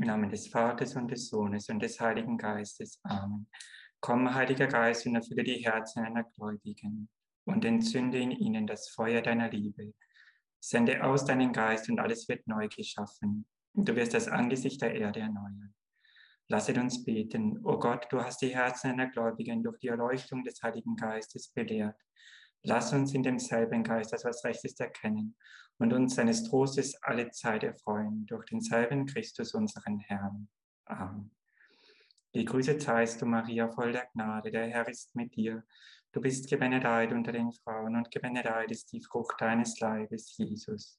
Im Namen des Vaters und des Sohnes und des Heiligen Geistes. Amen. Komm, Heiliger Geist, und erfülle die Herzen deiner Gläubigen und entzünde in ihnen das Feuer deiner Liebe. Sende aus deinen Geist und alles wird neu geschaffen. Du wirst das Angesicht der Erde erneuern. Lasset uns beten. O Gott, du hast die Herzen deiner Gläubigen durch die Erleuchtung des Heiligen Geistes belehrt. Lass uns in demselben Geist das, was Recht ist, erkennen und uns seines Trostes alle Zeit erfreuen, durch denselben Christus, unseren Herrn. Amen. Gegrüßet seist du, Maria, voll der Gnade, der Herr ist mit dir. Du bist gebenedeit unter den Frauen und gebenedeit ist die Frucht deines Leibes, Jesus.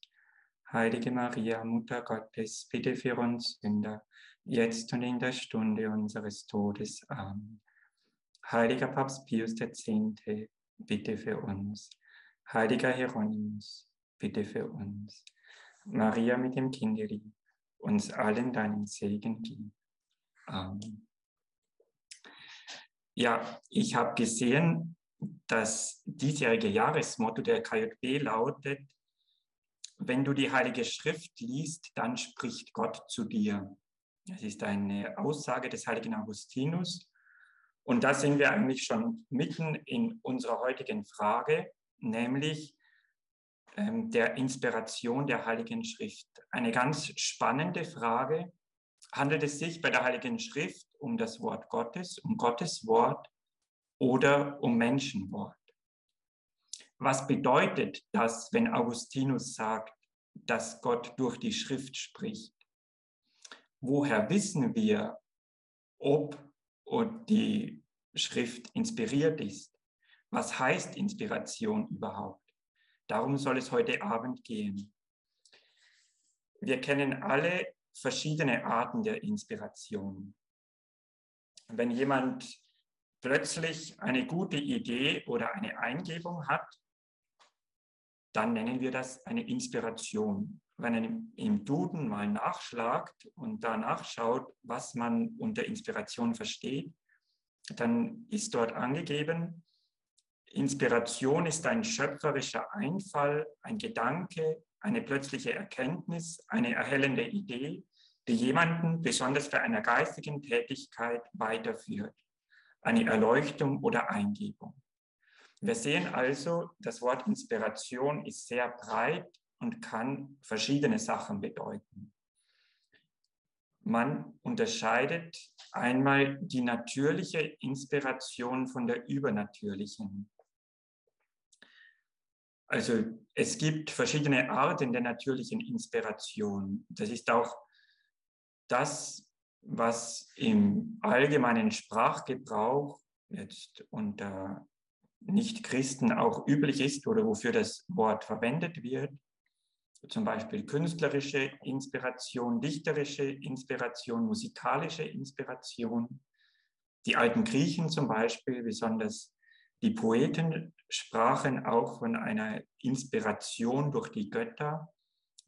Heilige Maria, Mutter Gottes, bitte für uns Sünder, jetzt und in der Stunde unseres Todes. Amen. Heiliger Papst Pius X., bitte für uns. Heiliger Hieronymus, bitte für uns. Maria mit dem Kindeli, uns allen deinen Segen gib. Amen. Ja, ich habe gesehen, das diesjährige Jahresmotto der KJB lautet: Wenn du die Heilige Schrift liest, dann spricht Gott zu dir. Das ist eine Aussage des heiligen Augustinus. Und da sind wir eigentlich schon mitten in unserer heutigen Frage, nämlich der Inspiration der Heiligen Schrift. Eine ganz spannende Frage. Handelt es sich bei der Heiligen Schrift um das Wort Gottes, um Gottes Wort oder um Menschenwort? Was bedeutet das, wenn Augustinus sagt, dass Gott durch die Schrift spricht? Woher wissen wir, ob und die Schrift inspiriert ist? Was heißt Inspiration überhaupt? Darum soll es heute Abend gehen. Wir kennen alle verschiedene Arten der Inspiration. Wenn jemand plötzlich eine gute Idee oder eine Eingebung hat, dann nennen wir das eine Inspiration. Wenn man im Duden mal nachschlagt und danach schaut, was man unter Inspiration versteht, dann ist dort angegeben, Inspiration ist ein schöpferischer Einfall, ein Gedanke, eine plötzliche Erkenntnis, eine erhellende Idee, die jemanden besonders bei einer geistigen Tätigkeit weiterführt, eine Erleuchtung oder Eingebung. Wir sehen also, das Wort Inspiration ist sehr breit und kann verschiedene Sachen bedeuten. Man unterscheidet einmal die natürliche Inspiration von der übernatürlichen. Also es gibt verschiedene Arten der natürlichen Inspiration. Das ist auch das, was im allgemeinen Sprachgebrauch jetzt unter Nichtchristen auch üblich ist oder wofür das Wort verwendet wird. Zum Beispiel künstlerische Inspiration, dichterische Inspiration, musikalische Inspiration. Die alten Griechen zum Beispiel, besonders die Poeten, sprachen auch von einer Inspiration durch die Götter,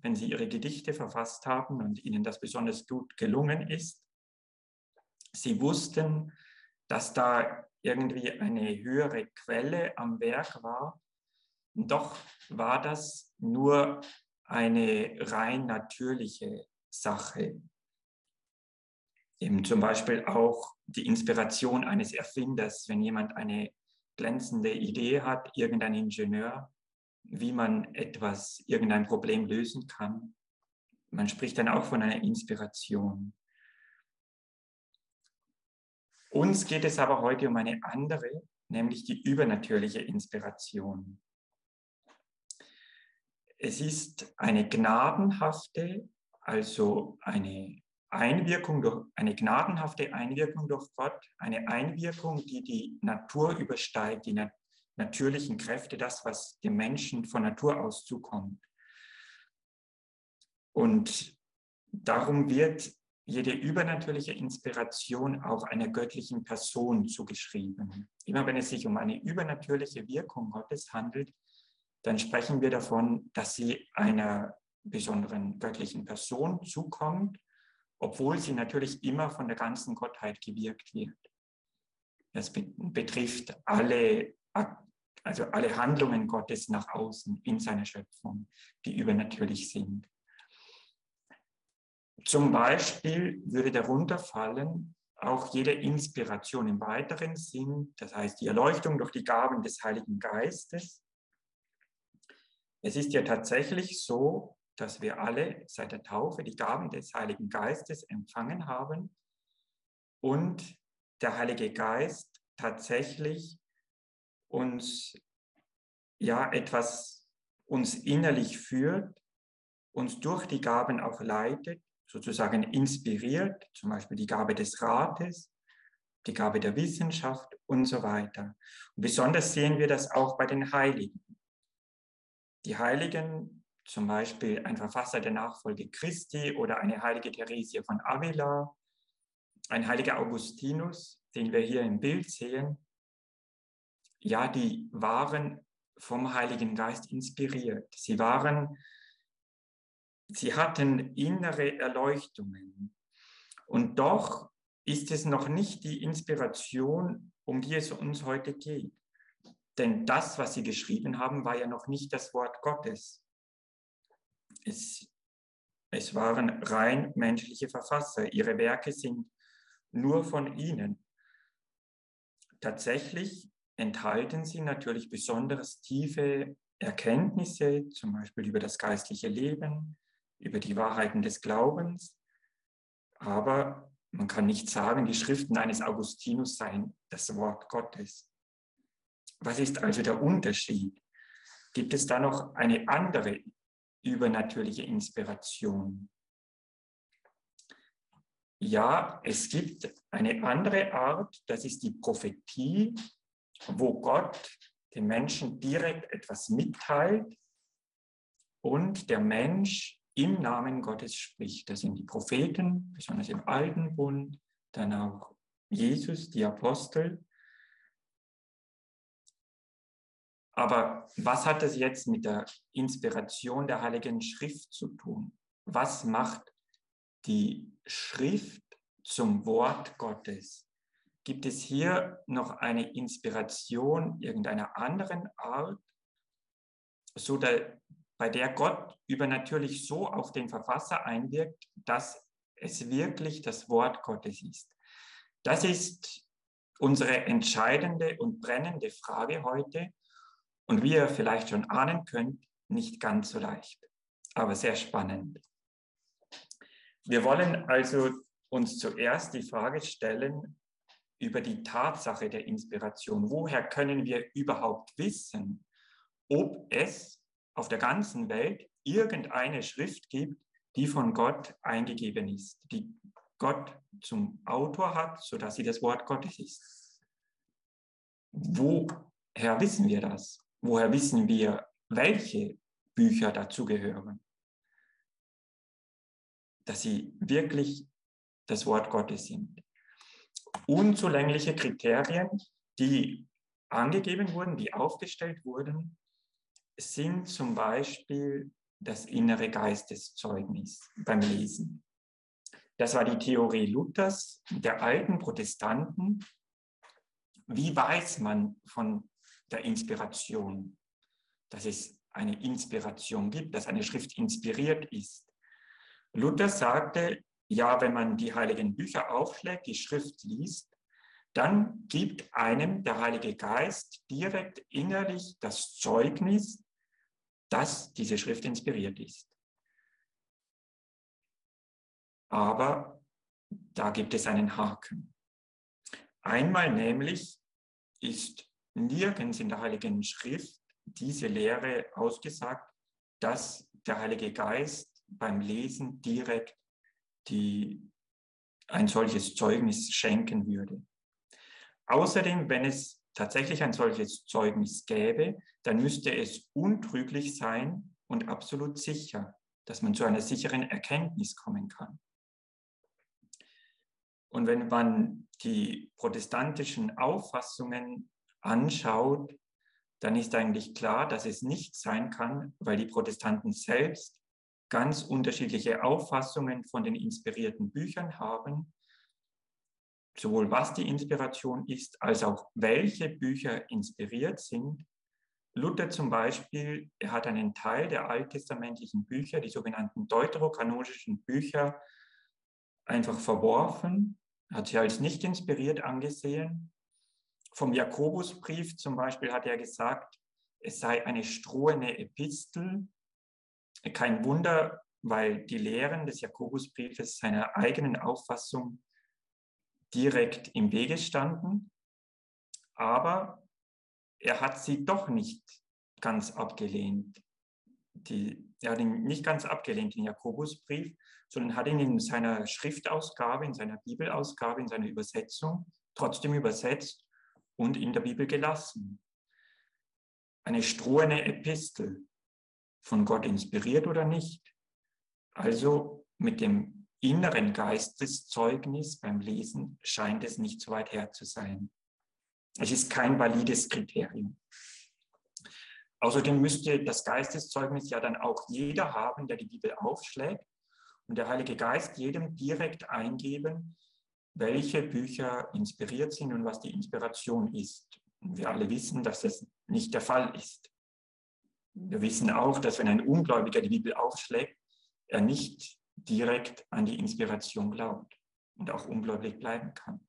wenn sie ihre Gedichte verfasst haben und ihnen das besonders gut gelungen ist. Sie wussten, dass da irgendwie eine höhere Quelle am Werk war. Doch war das nur eine rein natürliche Sache. Eben zum Beispiel auch die Inspiration eines Erfinders, wenn jemand eine glänzende Idee hat, irgendein Ingenieur, wie man etwas, irgendein Problem lösen kann. Man spricht dann auch von einer Inspiration. Uns geht es aber heute um eine andere, nämlich die übernatürliche Inspiration. Es ist eine gnadenhafte, also eine gnadenhafte Einwirkung durch Gott, eine Einwirkung, die die Natur übersteigt, die natürlichen Kräfte, das, was dem Menschen von Natur aus zukommt. Und darum wird jede übernatürliche Inspiration auch einer göttlichen Person zugeschrieben. Immer wenn es sich um eine übernatürliche Wirkung Gottes handelt, dann sprechen wir davon, dass sie einer besonderen göttlichen Person zukommt, obwohl sie natürlich immer von der ganzen Gottheit gewirkt wird. Das betrifft alle Handlungen Gottes nach außen in seiner Schöpfung, die übernatürlich sind. Zum Beispiel würde darunter fallen auch jede Inspiration im weiteren Sinn, das heißt die Erleuchtung durch die Gaben des Heiligen Geistes. Es ist ja tatsächlich so, dass wir alle seit der Taufe die Gaben des Heiligen Geistes empfangen haben und der Heilige Geist tatsächlich uns ja uns innerlich führt, uns durch die Gaben auch leitet, sozusagen inspiriert, zum Beispiel die Gabe des Rates, die Gabe der Wissenschaft und so weiter. Und besonders sehen wir das auch bei den Heiligen. Die Heiligen, zum Beispiel ein Verfasser der Nachfolge Christi oder eine heilige Theresia von Avila, ein heiliger Augustinus, den wir hier im Bild sehen, ja, die waren vom Heiligen Geist inspiriert. Sie hatten innere Erleuchtungen. Und doch ist es noch nicht die Inspiration, um die es uns heute geht. Denn das, was sie geschrieben haben, war ja noch nicht das Wort Gottes. Es waren rein menschliche Verfasser. Ihre Werke sind nur von ihnen. Tatsächlich enthalten sie natürlich besonders tiefe Erkenntnisse, zum Beispiel über das geistliche Leben, über die Wahrheiten des Glaubens. Aber man kann nicht sagen, die Schriften eines Augustinus seien das Wort Gottes. Was ist also der Unterschied? Gibt es da noch eine andere übernatürliche Inspiration? Ja, es gibt eine andere Art, das ist die Prophetie, wo Gott den Menschen direkt etwas mitteilt und der Mensch im Namen Gottes spricht. Das sind die Propheten, besonders im Alten Bund, dann auch Jesus, die Apostel. Aber was hat das jetzt mit der Inspiration der Heiligen Schrift zu tun? Was macht die Schrift zum Wort Gottes? Gibt es hier noch eine Inspiration irgendeiner anderen Art, so bei der Gott übernatürlich so auf den Verfasser einwirkt, dass es wirklich das Wort Gottes ist? Das ist unsere entscheidende und brennende Frage heute und wie ihr vielleicht schon ahnen könnt, nicht ganz so leicht, aber sehr spannend. Wir wollen also uns zuerst die Frage stellen, über die Tatsache der Inspiration. Woher können wir überhaupt wissen, ob es auf der ganzen Welt irgendeine Schrift gibt, die von Gott eingegeben ist, die Gott zum Autor hat, sodass sie das Wort Gottes ist? Woher wissen wir das? Woher wissen wir, welche Bücher dazugehören? Dass sie wirklich das Wort Gottes sind. Unzulängliche Kriterien, die angegeben wurden, die aufgestellt wurden, sind zum Beispiel das innere Geisteszeugnis beim Lesen. Das war die Theorie Luthers, der alten Protestanten. Wie weiß man von der Inspiration, dass es eine Inspiration gibt, dass eine Schrift inspiriert ist? Luther sagte, ja, wenn man die heiligen Bücher aufschlägt, die Schrift liest, dann gibt einem der Heilige Geist direkt innerlich das Zeugnis, dass diese Schrift inspiriert ist. Aber da gibt es einen Haken. Einmal nämlich ist nirgends in der Heiligen Schrift diese Lehre ausgesagt, dass der Heilige Geist beim Lesen direkt die ein solches Zeugnis schenken würde. Außerdem, wenn es tatsächlich ein solches Zeugnis gäbe, dann müsste es untrüglich sein und absolut sicher, dass man zu einer sicheren Erkenntnis kommen kann. Und wenn man die protestantischen Auffassungen anschaut, dann ist eigentlich klar, dass es nicht sein kann, weil die Protestanten selbst ganz unterschiedliche Auffassungen von den inspirierten Büchern haben, sowohl was die Inspiration ist, als auch welche Bücher inspiriert sind. Luther zum Beispiel, er hat einen Teil der alttestamentlichen Bücher, die sogenannten deuterokanonischen Bücher, einfach verworfen, hat sich als nicht inspiriert angesehen. Vom Jakobusbrief zum Beispiel hat er gesagt, es sei eine strohene Epistel. Kein Wunder, weil die Lehren des Jakobusbriefes seiner eigenen Auffassung direkt im Wege standen. Aber er hat sie doch nicht ganz abgelehnt. Er hat ihn nicht ganz abgelehnt, den Jakobusbrief, sondern hat ihn in seiner Schriftausgabe, in seiner Bibelausgabe, in seiner Übersetzung trotzdem übersetzt und in der Bibel gelassen. Eine strohene Epistel, von Gott inspiriert oder nicht. Also mit dem inneren Geisteszeugnis beim Lesen scheint es nicht so weit her zu sein. Es ist kein valides Kriterium. Außerdem müsste das Geisteszeugnis ja dann auch jeder haben, der die Bibel aufschlägt, und der Heilige Geist jedem direkt eingeben, welche Bücher inspiriert sind und was die Inspiration ist. Und wir alle wissen, dass das nicht der Fall ist. Wir wissen auch, dass wenn ein Ungläubiger die Bibel aufschlägt, er nicht direkt an die Inspiration glaubt und auch ungläubig bleiben kann.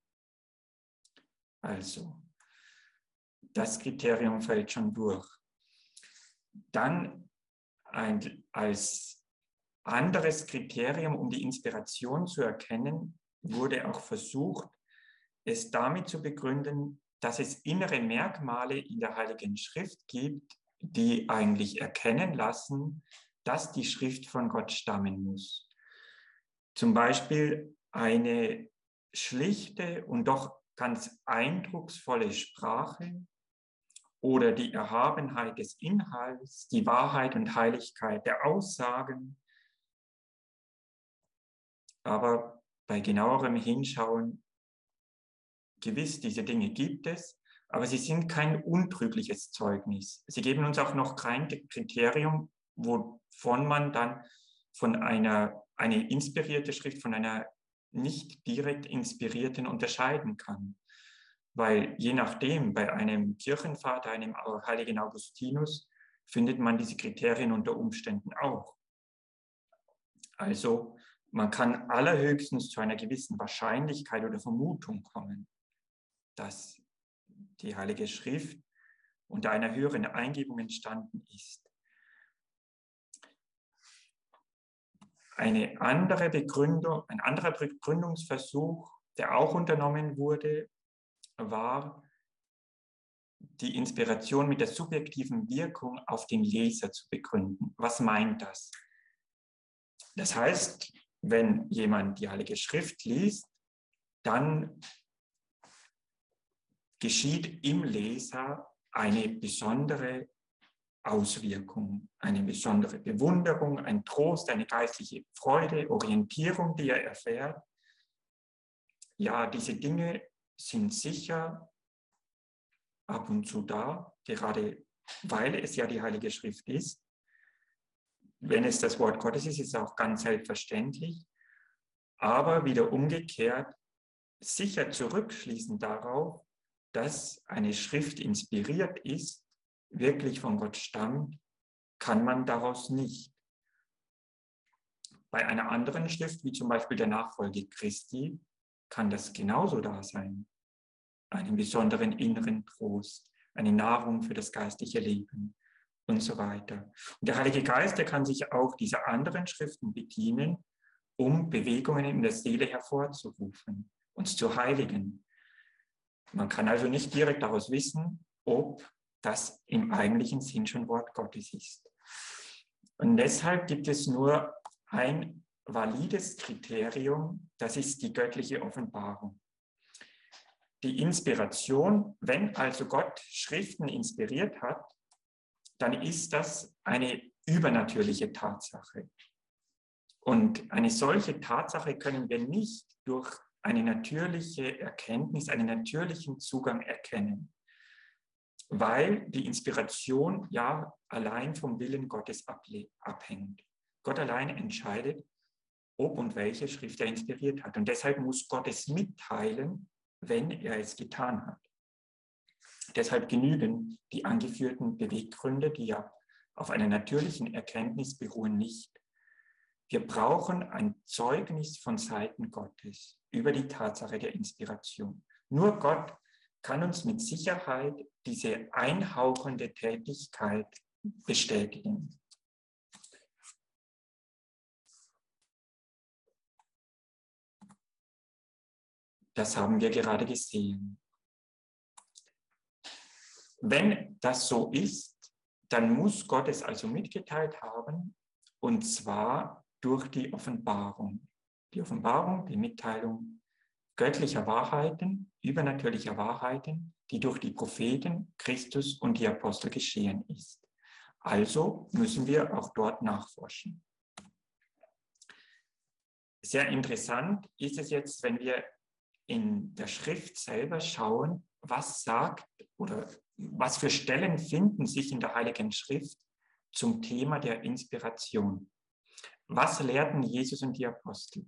Also, das Kriterium fällt schon durch. Dann als anderes Kriterium, um die Inspiration zu erkennen, wurde auch versucht, es damit zu begründen, dass es innere Merkmale in der Heiligen Schrift gibt, die eigentlich erkennen lassen, dass die Schrift von Gott stammen muss. Zum Beispiel eine schlichte und doch ganz eindrucksvolle Sprache, oder die Erhabenheit des Inhalts, die Wahrheit und Heiligkeit der Aussagen. Aber bei genauerem Hinschauen, gewiss, diese Dinge gibt es, aber sie sind kein untrügliches Zeugnis. Sie geben uns auch noch kein Kriterium, wovon man dann eine inspirierte Schrift von einer nicht direkt inspirierten unterscheiden kann. Weil je nachdem, bei einem Kirchenvater, einem heiligen Augustinus, findet man diese Kriterien unter Umständen auch. Also man kann allerhöchstens zu einer gewissen Wahrscheinlichkeit oder Vermutung kommen, dass die Heilige Schrift unter einer höheren Eingebung entstanden ist. Ein anderer Begründungsversuch, der auch unternommen wurde, war, die Inspiration mit der subjektiven Wirkung auf den Leser zu begründen. Was meint das? Das heißt, wenn jemand die Heilige Schrift liest, dann geschieht im Leser eine besondere Auswirkung, eine besondere Bewunderung, ein Trost, eine geistliche Freude, Orientierung, die er erfährt. Ja, diese Dinge sind sicher ab und zu da, gerade weil es ja die Heilige Schrift ist. Wenn es das Wort Gottes ist, ist es auch ganz selbstverständlich. Aber wieder umgekehrt, sicher zurückschließen darauf, dass eine Schrift inspiriert ist, wirklich von Gott stammt, kann man daraus nicht. Bei einer anderen Schrift, wie zum Beispiel der Nachfolge Christi, kann das genauso da sein. Einen besonderen inneren Trost, eine Nahrung für das geistliche Leben und so weiter. Und der Heilige Geist, der kann sich auch dieser anderen Schriften bedienen, um Bewegungen in der Seele hervorzurufen, uns zu heiligen. Man kann also nicht direkt daraus wissen, ob das im eigentlichen Sinn schon Wort Gottes ist. Und deshalb gibt es nur ein valides Kriterium, das ist die göttliche Offenbarung. Die Inspiration, wenn also Gott Schriften inspiriert hat, dann ist das eine übernatürliche Tatsache. Und eine solche Tatsache können wir nicht durch eine natürliche Erkenntnis, einen natürlichen Zugang erkennen, weil die Inspiration ja allein vom Willen Gottes abhängt. Gott allein entscheidet, ob und welche Schrift er inspiriert hat. Und deshalb muss Gott es mitteilen, wenn er es getan hat. Deshalb genügen die angeführten Beweggründe, die ja auf einer natürlichen Erkenntnis beruhen, nicht. Wir brauchen ein Zeugnis von Seiten Gottes über die Tatsache der Inspiration. Nur Gott kann uns mit Sicherheit diese einhauchende Tätigkeit bestätigen. Das haben wir gerade gesehen. Wenn das so ist, dann muss Gott es also mitgeteilt haben, und zwar durch die Offenbarung. Die Offenbarung, die Mitteilung göttlicher Wahrheiten, übernatürlicher Wahrheiten, die durch die Propheten, Christus und die Apostel geschehen ist. Also müssen wir auch dort nachforschen. Sehr interessant ist es jetzt, wenn wir in der Schrift selber schauen, was sagt oder was für Stellen finden sich in der Heiligen Schrift zum Thema der Inspiration. Was lehrten Jesus und die Apostel?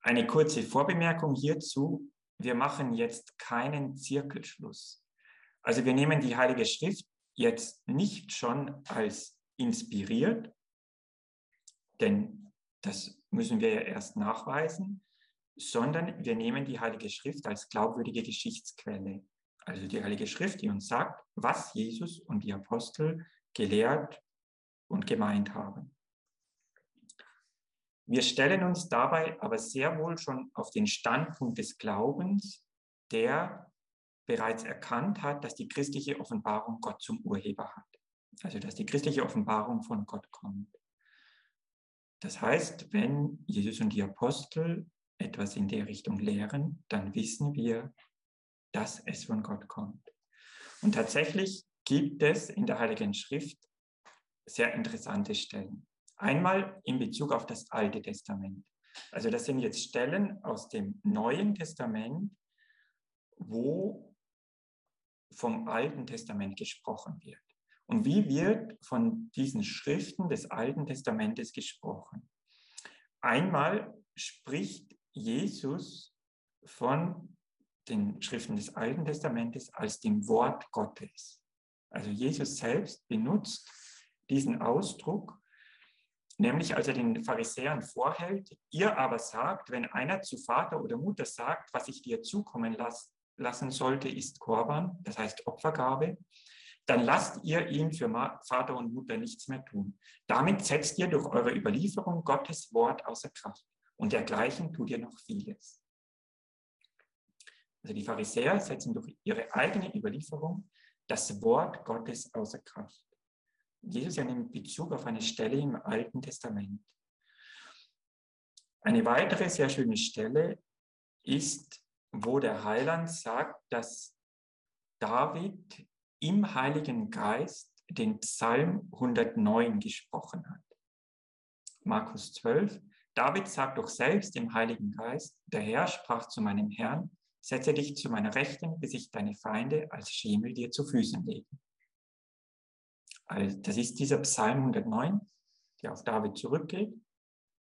Eine kurze Vorbemerkung hierzu. Wir machen jetzt keinen Zirkelschluss. Also wir nehmen die Heilige Schrift jetzt nicht schon als inspiriert, denn das müssen wir ja erst nachweisen, sondern wir nehmen die Heilige Schrift als glaubwürdige Geschichtsquelle. Also die Heilige Schrift, die uns sagt, was Jesus und die Apostel gelehrt und gemeint haben. Wir stellen uns dabei aber sehr wohl schon auf den Standpunkt des Glaubens, der bereits erkannt hat, dass die christliche Offenbarung Gott zum Urheber hat. Also dass die christliche Offenbarung von Gott kommt. Das heißt, wenn Jesus und die Apostel etwas in der Richtung lehren, dann wissen wir, dass es von Gott kommt. Und tatsächlich gibt es in der Heiligen Schrift sehr interessante Stellen. Einmal in Bezug auf das Alte Testament. Also das sind jetzt Stellen aus dem Neuen Testament, wo vom Alten Testament gesprochen wird. Und wie wird von diesen Schriften des Alten Testamentes gesprochen? Einmal spricht Jesus von den Schriften des Alten Testamentes als dem Wort Gottes. Also Jesus selbst benutzt diesen Ausdruck, nämlich als er den Pharisäern vorhält, ihr aber sagt, wenn einer zu Vater oder Mutter sagt, was ich dir zukommen lassen sollte, ist Korban, das heißt Opfergabe, dann lasst ihr ihm für Vater und Mutter nichts mehr tun. Damit setzt ihr durch eure Überlieferung Gottes Wort außer Kraft. Und dergleichen tut ihr noch vieles. Also die Pharisäer setzen durch ihre eigene Überlieferung das Wort Gottes außer Kraft. Jesus ja nimmt Bezug auf eine Stelle im Alten Testament. Eine weitere sehr schöne Stelle ist, wo der Heiland sagt, dass David im Heiligen Geist den Psalm 109 gesprochen hat. Markus 12. David sagt doch selbst im Heiligen Geist, der Herr sprach zu meinem Herrn, setze dich zu meiner Rechten, bis ich deine Feinde als Schemel dir zu Füßen lege. Also das ist dieser Psalm 109, der auf David zurückgeht.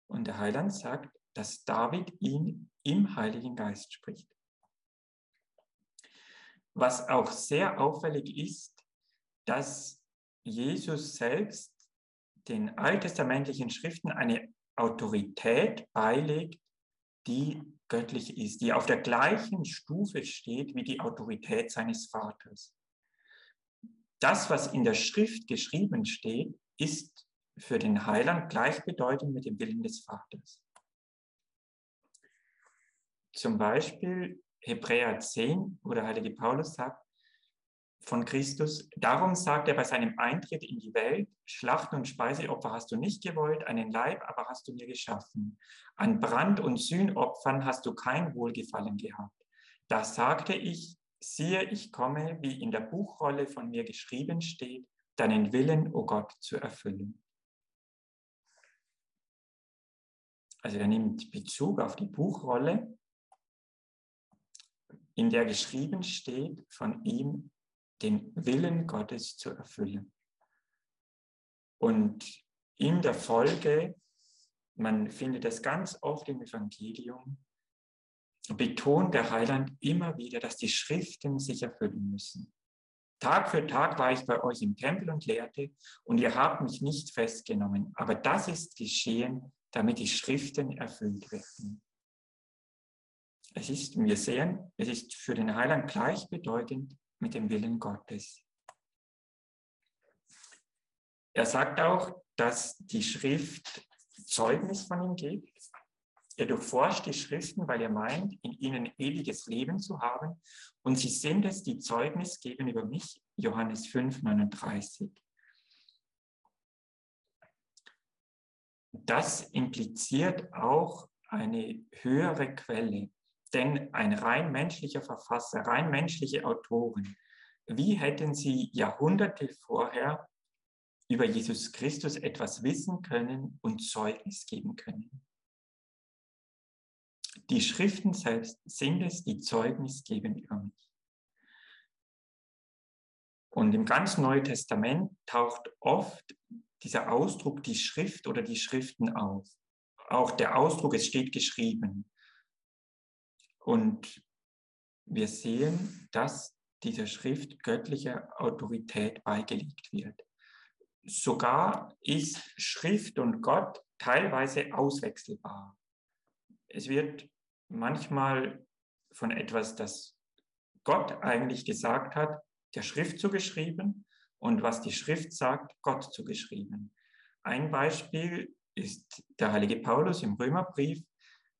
Und der Heiland sagt, dass David ihn im Heiligen Geist spricht. Was auch sehr auffällig ist, dass Jesus selbst den alttestamentlichen Schriften eine Autorität beilegt, die göttlich ist, die auf der gleichen Stufe steht wie die Autorität seines Vaters. Das, was in der Schrift geschrieben steht, ist für den Heiland gleichbedeutend mit dem Willen des Vaters. Zum Beispiel Hebräer 10, wo der heilige Paulus sagt, von Christus, darum sagt er bei seinem Eintritt in die Welt, Schlachten und Speiseopfer hast du nicht gewollt, einen Leib aber hast du mir geschaffen. An Brand- und Sühnopfern hast du kein Wohlgefallen gehabt. Da sagte ich, siehe, ich komme, wie in der Buchrolle von mir geschrieben steht, deinen Willen, o Gott, zu erfüllen. Also er nimmt Bezug auf die Buchrolle, in der geschrieben steht, von ihm den Willen Gottes zu erfüllen. Und in der Folge, man findet das ganz oft im Evangelium, betont der Heiland immer wieder, dass die Schriften sich erfüllen müssen. Tag für Tag war ich bei euch im Tempel und lehrte, und ihr habt mich nicht festgenommen. Aber das ist geschehen, damit die Schriften erfüllt werden. Es ist, wir sehen, es ist für den Heiland gleichbedeutend mit dem Willen Gottes. Er sagt auch, dass die Schrift Zeugnis von ihm gibt. Er durchforscht die Schriften, weil er meint, in ihnen ewiges Leben zu haben. Und sie sind es, die Zeugnis geben über mich, Johannes 5, 39. Das impliziert auch eine höhere Quelle. Denn ein rein menschlicher Verfasser, rein menschliche Autoren, wie hätten sie Jahrhunderte vorher über Jesus Christus etwas wissen können und Zeugnis geben können? Die Schriften selbst sind es, die Zeugnis geben über mich. Und im ganz Neuen Testament taucht oft dieser Ausdruck die Schrift oder die Schriften auf. Auch der Ausdruck, es steht geschrieben. Und wir sehen, dass dieser Schrift göttlicher Autorität beigelegt wird. Sogar ist Schrift und Gott teilweise auswechselbar. Es wird manchmal von etwas, das Gott eigentlich gesagt hat, der Schrift zugeschrieben und was die Schrift sagt, Gott zugeschrieben. Ein Beispiel ist der heilige Paulus im Römerbrief,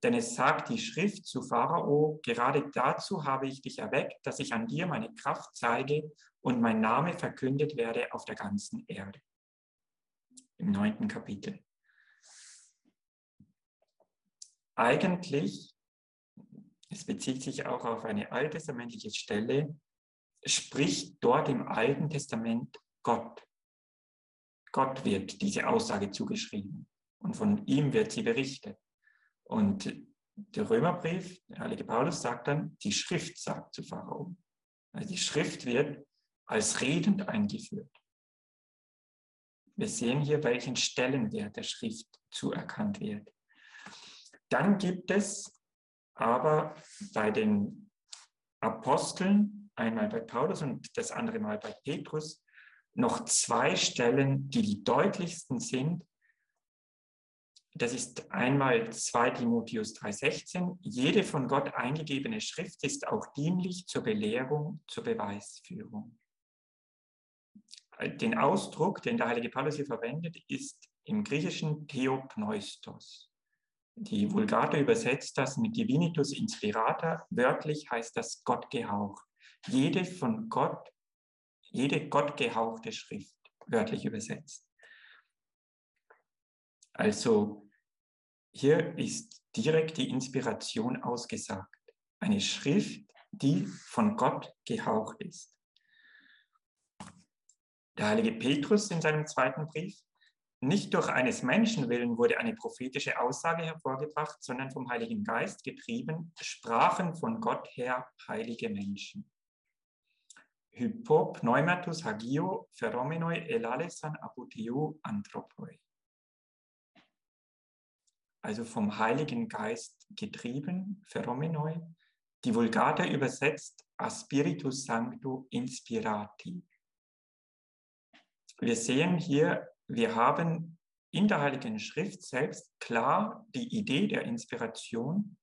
denn es sagt die Schrift zu Pharao, gerade dazu habe ich dich erweckt, dass ich an dir meine Kraft zeige und mein Name verkündet werde auf der ganzen Erde. Im 9. Kapitel. Eigentlich, es bezieht sich auch auf eine alttestamentliche Stelle, spricht dort im Alten Testament Gott. Gott wird diese Aussage zugeschrieben und von ihm wird sie berichtet. Und der Römerbrief, der heilige Paulus sagt dann, die Schrift sagt zu Pharao. Also die Schrift wird als redend eingeführt. Wir sehen hier, welchen Stellenwert der Schrift zuerkannt wird. Dann gibt es aber bei den Aposteln, einmal bei Paulus und das andere Mal bei Petrus, noch zwei Stellen, die die deutlichsten sind. Das ist einmal 2 Timotheus 3,16. Jede von Gott eingegebene Schrift ist auch dienlich zur Belehrung, zur Beweisführung. Den Ausdruck, den der heilige Paulus hier verwendet, ist im Griechischen Theopneustos. Die Vulgata übersetzt das mit Divinitus Inspirata. Wörtlich heißt das Gott gehaucht. Jede Gott gehauchte Schrift, wörtlich übersetzt. Also hier ist direkt die Inspiration ausgesagt. Eine Schrift, die von Gott gehaucht ist. Der heilige Petrus in seinem zweiten Brief: Nicht durch eines Menschen willen wurde eine prophetische Aussage hervorgebracht, sondern vom Heiligen Geist getrieben, sprachen von Gott her heilige Menschen. Hypo pneumatus hagio pheromenoi elalesan apotheo anthropoi. Also vom Heiligen Geist getrieben, pheromenoi. Die Vulgata übersetzt Aspiritus Sancto Inspirati. Wir sehen hier, wir haben in der Heiligen Schrift selbst klar die Idee der Inspiration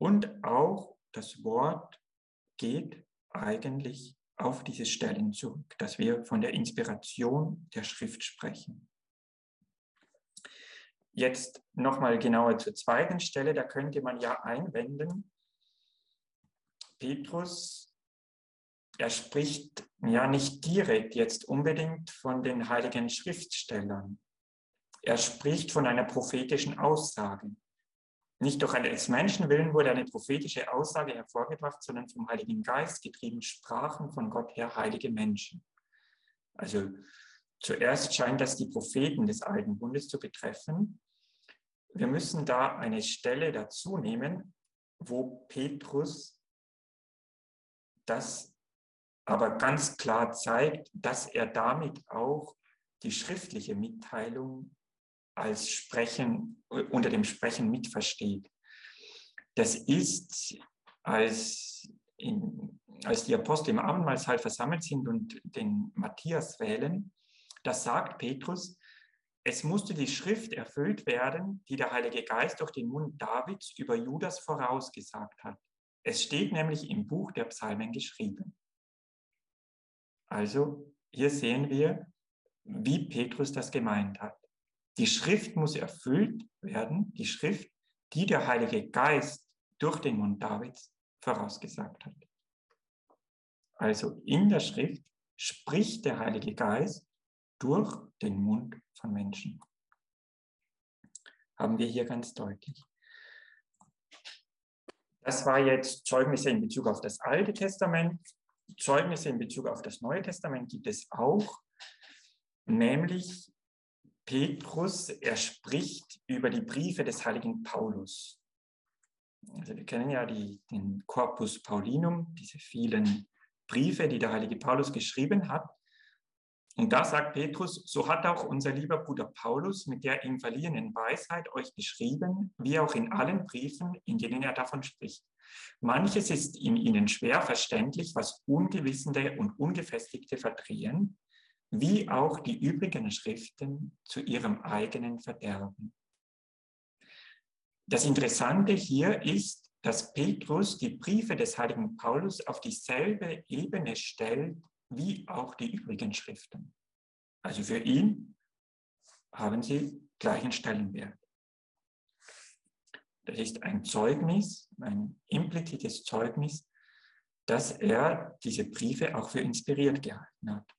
und auch das Wort geht eigentlich auf diese Stellen zurück, dass wir von der Inspiration der Schrift sprechen. Jetzt nochmal genauer zur zweiten Stelle, da könnte man ja einwenden, Petrus, er spricht ja nicht direkt jetzt unbedingt von den heiligen Schriftstellern. Er spricht von einer prophetischen Aussage. Nicht durch eines Menschen willen wurde eine prophetische Aussage hervorgebracht, sondern vom Heiligen Geist getrieben, sprachen von Gott her heilige Menschen. Also zuerst scheint das die Propheten des Alten Bundes zu betreffen. Wir müssen da eine Stelle dazu nehmen, wo Petrus das aber ganz klar zeigt, dass er damit auch die schriftliche Mitteilung als Sprechen, unter dem Sprechen mitversteht. Das ist, als in als die Apostel im Abendmahlsaal versammelt sind und den Matthias wählen, da sagt Petrus, es musste die Schrift erfüllt werden, die der Heilige Geist durch den Mund Davids über Judas vorausgesagt hat. Es steht nämlich im Buch der Psalmen geschrieben. Also hier sehen wir, wie Petrus das gemeint hat. Die Schrift muss erfüllt werden, die Schrift, die der Heilige Geist durch den Mund Davids vorausgesagt hat. Also in der Schrift spricht der Heilige Geist durch den Mund von Menschen. Haben wir hier ganz deutlich. Das war jetzt Zeugnisse in Bezug auf das Alte Testament. Zeugnisse in Bezug auf das Neue Testament gibt es auch, nämlich Petrus, er spricht über die Briefe des heiligen Paulus. Also wir kennen ja den Corpus Paulinum, diese vielen Briefe, die der heilige Paulus geschrieben hat. Und da sagt Petrus, so hat auch unser lieber Bruder Paulus mit der ihm verliehenen Weisheit euch geschrieben, wie auch in allen Briefen, in denen er davon spricht. Manches ist in ihnen schwer verständlich, was Ungewissende und Ungefestigte verdrehen, wie auch die übrigen Schriften zu ihrem eigenen Verderben. Das Interessante hier ist, dass Petrus die Briefe des heiligen Paulus auf dieselbe Ebene stellt, wie auch die übrigen Schriften. Also für ihn haben sie gleichen Stellenwert. Das ist ein Zeugnis, ein implizites Zeugnis, dass er diese Briefe auch für inspiriert gehalten hat.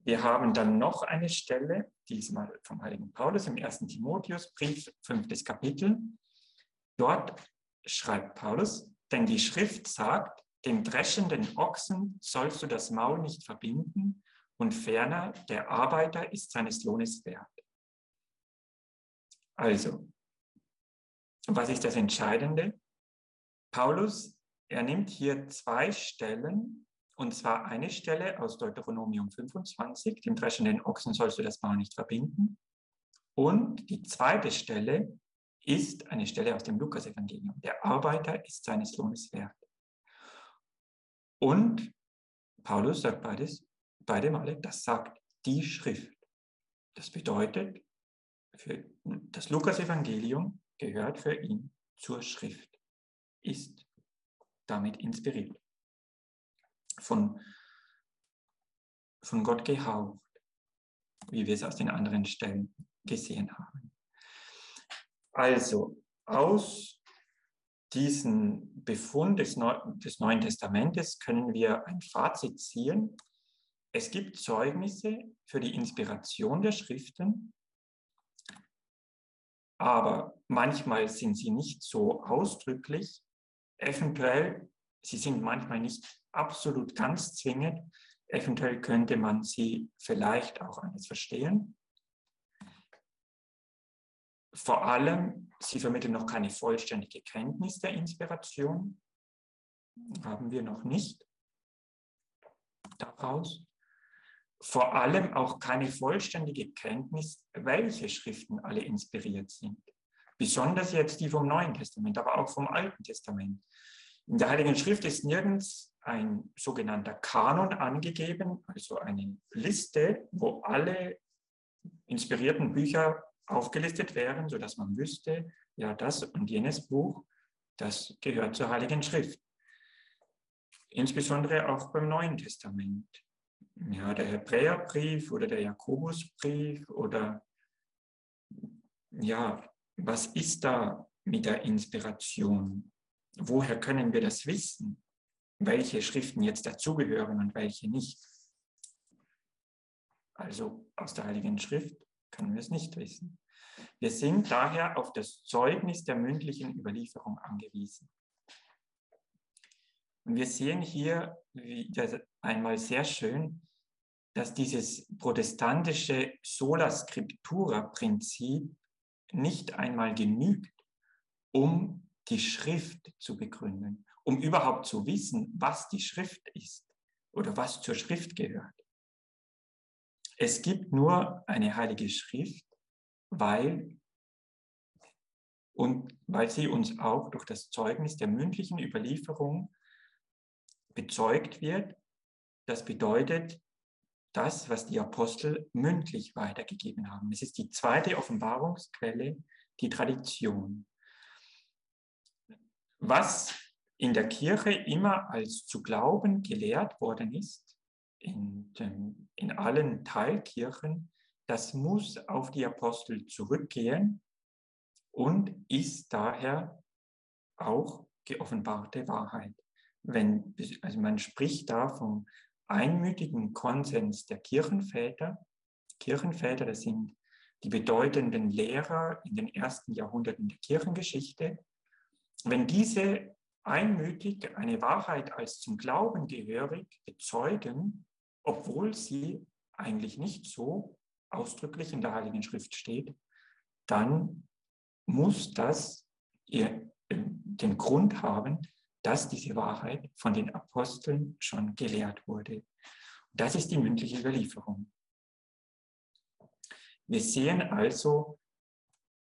Wir haben dann noch eine Stelle, diesmal vom heiligen Paulus im 1. Timotheusbrief, 5. Kapitel. Dort schreibt Paulus, denn die Schrift sagt, dem dreschenden Ochsen sollst du das Maul nicht verbinden und ferner der Arbeiter ist seines Lohnes wert. Also, was ist das Entscheidende? Paulus, er nimmt hier zwei Stellen, und zwar eine Stelle aus Deuteronomium 25, dem dreschenden Ochsen sollst du das Maul nicht verbinden, und die zweite Stelle ist eine Stelle aus dem Lukas-Evangelium. Der Arbeiter ist seines Lohnes wert. Und Paulus sagt beide Male, das sagt die Schrift. Das bedeutet, das Lukas-Evangelium gehört für ihn zur Schrift, ist damit inspiriert, von Gott gehaucht, wie wir es aus den anderen Stellen gesehen haben. Also, aus diesem Befund des Neuen Testamentes können wir ein Fazit ziehen. Es gibt Zeugnisse für die Inspiration der Schriften, aber manchmal sind sie nicht so ausdrücklich. Eventuell, sie sind manchmal nicht absolut ganz zwingend. Eventuell könnte man sie vielleicht auch anders verstehen. Vor allem, sie vermitteln noch keine vollständige Kenntnis der Inspiration. Haben wir noch nicht daraus. Vor allem auch keine vollständige Kenntnis, welche Schriften alle inspiriert sind. Besonders jetzt die vom Neuen Testament, aber auch vom Alten Testament. In der Heiligen Schrift ist nirgends ein sogenannter Kanon angegeben, also eine Liste, wo alle inspirierten Bücher aufgelistet wären, sodass man wüsste, ja, das und jenes Buch, das gehört zur Heiligen Schrift. Insbesondere auch beim Neuen Testament. Ja, der Hebräerbrief oder der Jakobusbrief oder, ja, was ist da mit der Inspiration? Woher können wir das wissen? Welche Schriften jetzt dazugehören und welche nicht? Also aus der Heiligen Schrift können wir es nicht wissen. Wir sind daher auf das Zeugnis der mündlichen Überlieferung angewiesen. Und wir sehen hier wieder einmal sehr schön, dass dieses protestantische Sola Scriptura-Prinzip nicht einmal genügt, um die Schrift zu begründen, um überhaupt zu wissen, was die Schrift ist oder was zur Schrift gehört. Es gibt nur eine heilige Schrift, weil und weil sie uns auch durch das Zeugnis der mündlichen Überlieferung bezeugt wird. Das bedeutet, das, was die Apostel mündlich weitergegeben haben. Es ist die zweite Offenbarungsquelle, die Tradition. Was in der Kirche immer als zu glauben gelehrt worden ist, in allen Teilkirchen, das muss auf die Apostel zurückgehen und ist daher auch geoffenbarte Wahrheit. Also man spricht da vom einmütigen Konsens der Kirchenväter. Kirchenväter, das sind die bedeutenden Lehrer in den ersten Jahrhunderten der Kirchengeschichte. Wenn diese einmütig eine Wahrheit als zum Glauben gehörig bezeugen, obwohl sie eigentlich nicht so ausdrücklich in der Heiligen Schrift steht, dann muss das den Grund haben, dass diese Wahrheit von den Aposteln schon gelehrt wurde. Das ist die mündliche Überlieferung. Wir sehen also,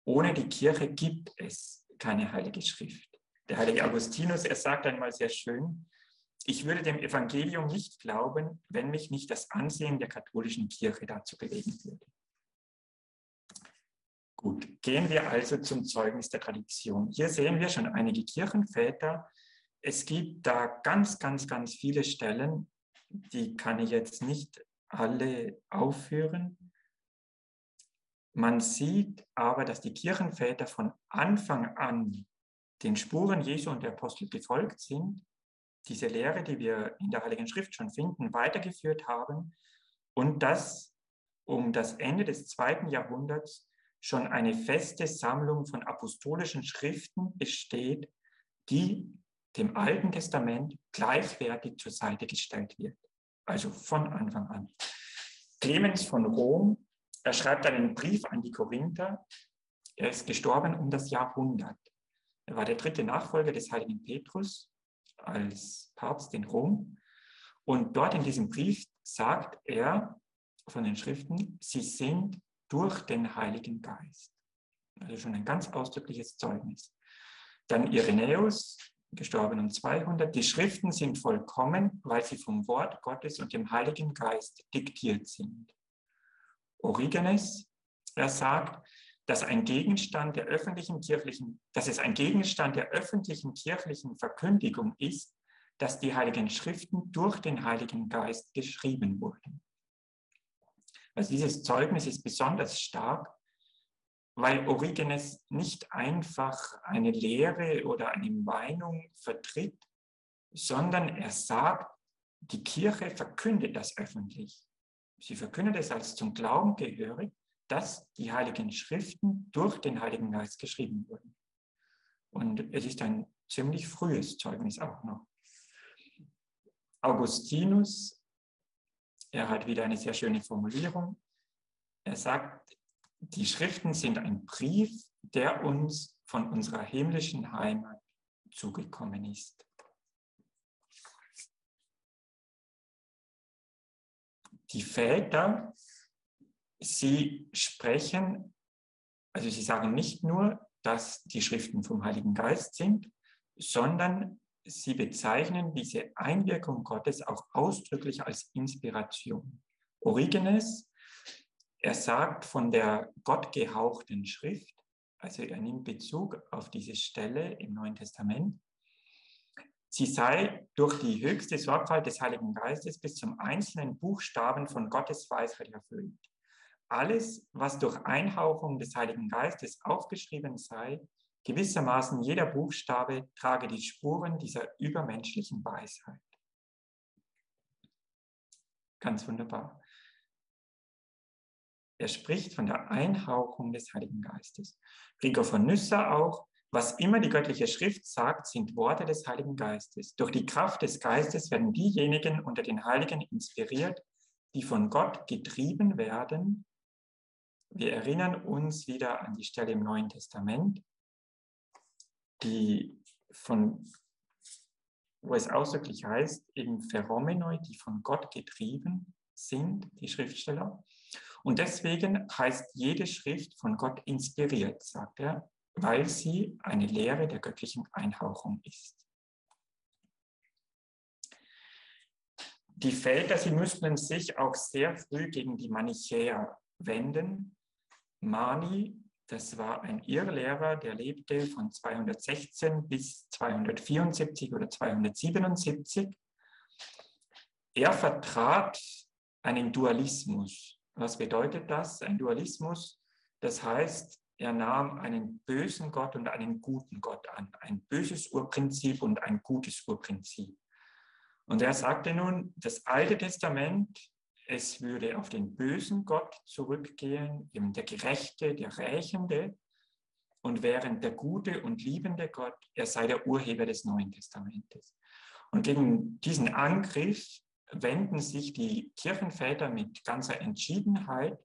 ohne die Kirche gibt es keine Heilige Schrift. Der heilige Augustinus, er sagt einmal sehr schön, ich würde dem Evangelium nicht glauben, wenn mich nicht das Ansehen der katholischen Kirche dazu bewegen würde. Gut, gehen wir also zum Zeugnis der Tradition. Hier sehen wir schon einige Kirchenväter. Es gibt da ganz, ganz, ganz viele Stellen, die kann ich jetzt nicht alle aufführen. Man sieht aber, dass die Kirchenväter von Anfang an den Spuren Jesu und der Apostel gefolgt sind, diese Lehre, die wir in der Heiligen Schrift schon finden, weitergeführt haben und dass um das Ende des 2. Jahrhunderts schon eine feste Sammlung von apostolischen Schriften besteht, die dem Alten Testament gleichwertig zur Seite gestellt wird. Also von Anfang an. Clemens von Rom, er schreibt einen Brief an die Korinther. Er ist gestorben um das Jahr 100. Er war der 3. Nachfolger des heiligen Petrus als Papst in Rom. Und dort in diesem Brief sagt er von den Schriften, sie sind durch den Heiligen Geist. Also schon ein ganz ausdrückliches Zeugnis. Dann Irenäus, gestorben um 200. Die Schriften sind vollkommen, weil sie vom Wort Gottes und dem Heiligen Geist diktiert sind. Origenes, er sagt, dass es ein Gegenstand der öffentlichen kirchlichen Verkündigung ist, dass die Heiligen Schriften durch den Heiligen Geist geschrieben wurden. Also dieses Zeugnis ist besonders stark, weil Origenes nicht einfach eine Lehre oder eine Meinung vertritt, sondern er sagt, die Kirche verkündet das öffentlich. Sie verkündet es als zum Glauben gehörig, dass die Heiligen Schriften durch den Heiligen Geist geschrieben wurden. Und es ist ein ziemlich frühes Zeugnis auch noch. Augustinus, er hat wieder eine sehr schöne Formulierung. Er sagt, die Schriften sind ein Brief, der uns von unserer himmlischen Heimat zugekommen ist. Die Väter, sie sprechen, also sie sagen nicht nur, dass die Schriften vom Heiligen Geist sind, sondern sie bezeichnen diese Einwirkung Gottes auch ausdrücklich als Inspiration. Origenes, er sagt von der gottgehauchten Schrift, also er nimmt Bezug auf diese Stelle im Neuen Testament, sie sei durch die höchste Sorgfalt des Heiligen Geistes bis zum einzelnen Buchstaben von Gottes Weisheit erfüllt. Alles, was durch Einhauchung des Heiligen Geistes aufgeschrieben sei, gewissermaßen jeder Buchstabe trage die Spuren dieser übermenschlichen Weisheit. Ganz wunderbar. Er spricht von der Einhauchung des Heiligen Geistes. Gregor von Nyssa auch, was immer die göttliche Schrift sagt, sind Worte des Heiligen Geistes. Durch die Kraft des Geistes werden diejenigen unter den Heiligen inspiriert, die von Gott getrieben werden. Wir erinnern uns wieder an die Stelle im Neuen Testament, wo es ausdrücklich heißt, eben Phänomenoi, die von Gott getrieben sind, die Schriftsteller. Und deswegen heißt jede Schrift von Gott inspiriert, sagt er. weil sie eine Lehre der göttlichen Einhauchung ist. Die Väter, sie müssten sich auch sehr früh gegen die Manichäer wenden. Mani, das war ein Irrlehrer, der lebte von 216 bis 274 oder 277. Er vertrat einen Dualismus. Was bedeutet das? Ein Dualismus, das heißt, er nahm einen bösen Gott und einen guten Gott an, ein böses Urprinzip und ein gutes Urprinzip. Und er sagte nun, das Alte Testament, es würde auf den bösen Gott zurückgehen, eben der Gerechte, der Rächende, und während der gute und liebende Gott, er sei der Urheber des Neuen Testamentes. Und gegen diesen Angriff wenden sich die Kirchenväter mit ganzer Entschiedenheit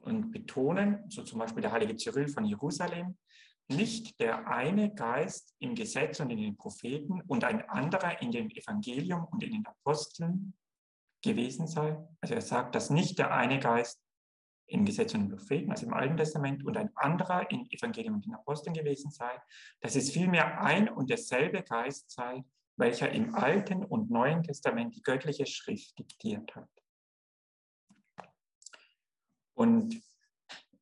und betonen, so zum Beispiel der heilige Cyrill von Jerusalem, nicht der eine Geist im Gesetz und in den Propheten und ein anderer in dem Evangelium und in den Aposteln gewesen sei. Also er sagt, dass nicht der eine Geist im Gesetz und in den Propheten, also im Alten Testament, und ein anderer im Evangelium und in den Aposteln gewesen sei, dass es vielmehr ein und derselbe Geist sei, welcher im Alten und Neuen Testament die göttliche Schrift diktiert hat. Und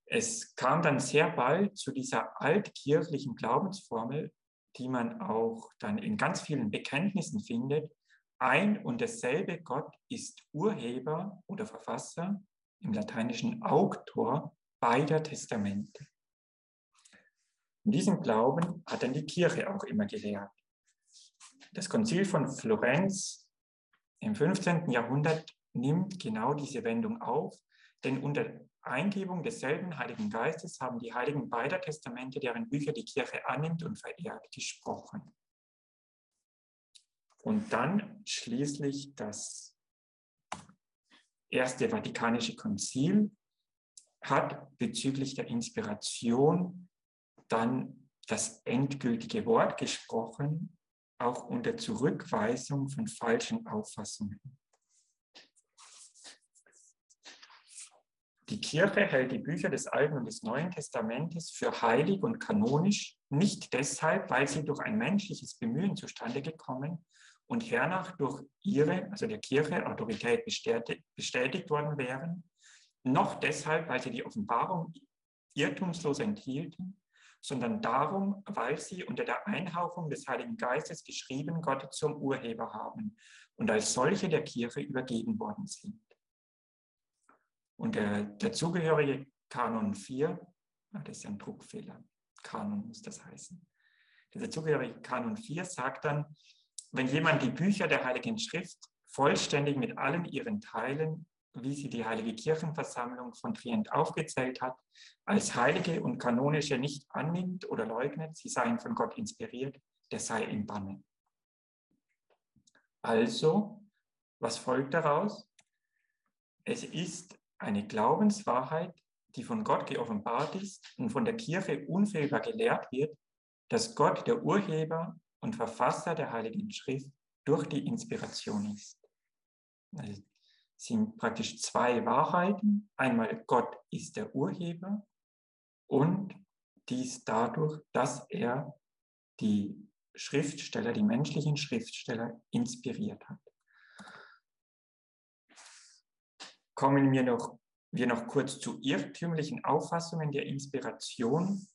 es kam dann sehr bald zu dieser altkirchlichen Glaubensformel, die man auch dann in ganz vielen Bekenntnissen findet. Ein und derselbe Gott ist Urheber oder Verfasser, im Lateinischen Autor, beider Testamente. In diesem Glauben hat dann die Kirche auch immer gelehrt. Das Konzil von Florenz im 15. Jahrhundert nimmt genau diese Wendung auf, denn unter Eingebung desselben Heiligen Geistes haben die Heiligen beider Testamente, deren Bücher die Kirche annimmt und verehrt, gesprochen. Und dann schließlich das Erste Vatikanische Konzil hat bezüglich der Inspiration dann das endgültige Wort gesprochen, auch unter Zurückweisung von falschen Auffassungen. Die Kirche hält die Bücher des Alten und des Neuen Testamentes für heilig und kanonisch, nicht deshalb, weil sie durch ein menschliches Bemühen zustande gekommen und hernach durch ihre, also der Kirche, Autorität bestätigt worden wären, noch deshalb, weil sie die Offenbarung irrtumslos enthielten, sondern darum, weil sie unter der Einhauchung des Heiligen Geistes geschrieben Gott zum Urheber haben und als solche der Kirche übergeben worden sind. Und der zugehörige Kanon 4, das ist ja ein Druckfehler, Kanon muss das heißen, der dazugehörige Kanon 4 sagt dann, wenn jemand die Bücher der Heiligen Schrift vollständig mit allen ihren Teilen, wie sie die Heilige Kirchenversammlung von Trient aufgezählt hat, als heilige und kanonische nicht annimmt oder leugnet, sie seien von Gott inspiriert, der sei im Banne. Also, was folgt daraus? Es ist eine Glaubenswahrheit, die von Gott geoffenbart ist und von der Kirche unfehlbar gelehrt wird, dass Gott der Urheber und Verfasser der Heiligen Schrift durch die Inspiration ist. Also, sind praktisch zwei Wahrheiten. Einmal Gott ist der Urheber und dies dadurch, dass er die Schriftsteller, die menschlichen Schriftsteller inspiriert hat. Kommen wir noch kurz zu irrtümlichen Auffassungen der Inspiration.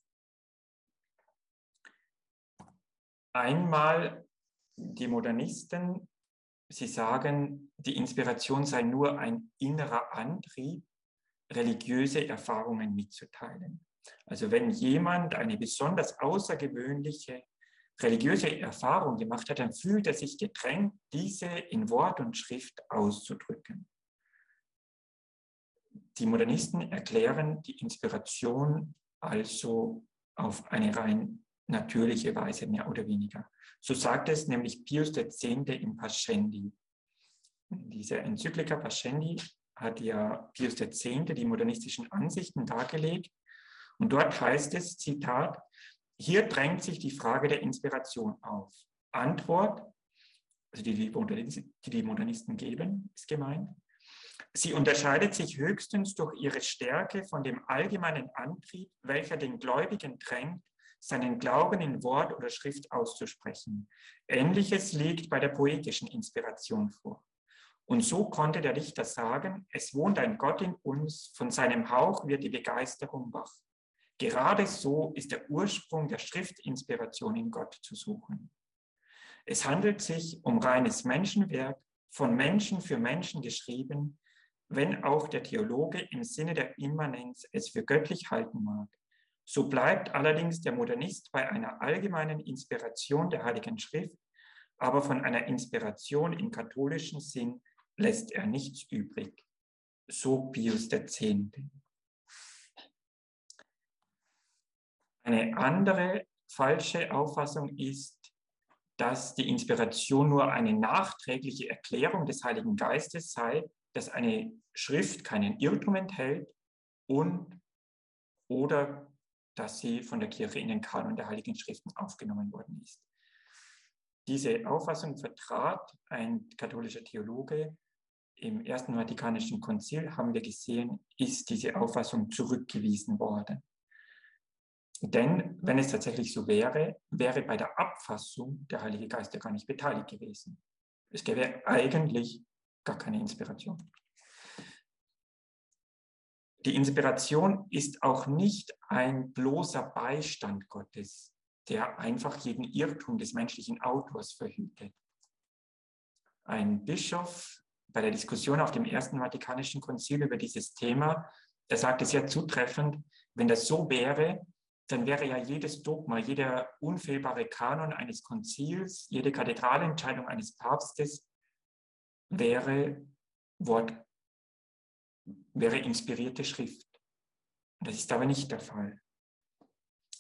Einmal die Modernisten. Sie sagen, die Inspiration sei nur ein innerer Antrieb, religiöse Erfahrungen mitzuteilen. Also wenn jemand eine besonders außergewöhnliche religiöse Erfahrung gemacht hat, dann fühlt er sich gedrängt, diese in Wort und Schrift auszudrücken. Die Modernisten erklären die Inspiration also auf eine rein natürliche Weise, mehr oder weniger. So sagt es nämlich Pius X. im Pascendi. Diese Enzyklika Pascendi hat ja Pius X. die modernistischen Ansichten dargelegt. Und dort heißt es, Zitat, hier drängt sich die Frage der Inspiration auf. Antwort, also die Modernisten geben, ist gemeint. Sie unterscheidet sich höchstens durch ihre Stärke von dem allgemeinen Antrieb, welcher den Gläubigen drängt, seinen Glauben in Wort oder Schrift auszusprechen. Ähnliches liegt bei der poetischen Inspiration vor. Und so konnte der Dichter sagen, es wohnt ein Gott in uns, von seinem Hauch wird die Begeisterung wach. Gerade so ist der Ursprung der Schriftinspiration in Gott zu suchen. Es handelt sich um reines Menschenwerk, von Menschen für Menschen geschrieben, wenn auch der Theologe im Sinne der Immanenz es für göttlich halten mag. So bleibt allerdings der Modernist bei einer allgemeinen Inspiration der Heiligen Schrift, aber von einer Inspiration im katholischen Sinn lässt er nichts übrig. So Pius X. Eine andere falsche Auffassung ist, dass die Inspiration nur eine nachträgliche Erklärung des Heiligen Geistes sei, dass eine Schrift keinen Irrtum enthält und oder dass sie von der Kirche in den Kanon der Heiligen Schriften aufgenommen worden ist. Diese Auffassung vertrat ein katholischer Theologe. Im Ersten Vatikanischen Konzil, haben wir gesehen, ist diese Auffassung zurückgewiesen worden. Denn wenn es tatsächlich so wäre, wäre bei der Abfassung der Heilige Geist ja gar nicht beteiligt gewesen. Es gäbe eigentlich gar keine Inspiration. Die Inspiration ist auch nicht ein bloßer Beistand Gottes, der einfach jeden Irrtum des menschlichen Autors verhütet. Ein Bischof bei der Diskussion auf dem Ersten Vatikanischen Konzil über dieses Thema, der sagte sehr zutreffend, wenn das so wäre, dann wäre ja jedes Dogma, jeder unfehlbare Kanon eines Konzils, jede Kathedralentscheidung eines Papstes wäre inspirierte Schrift. Das ist aber nicht der Fall.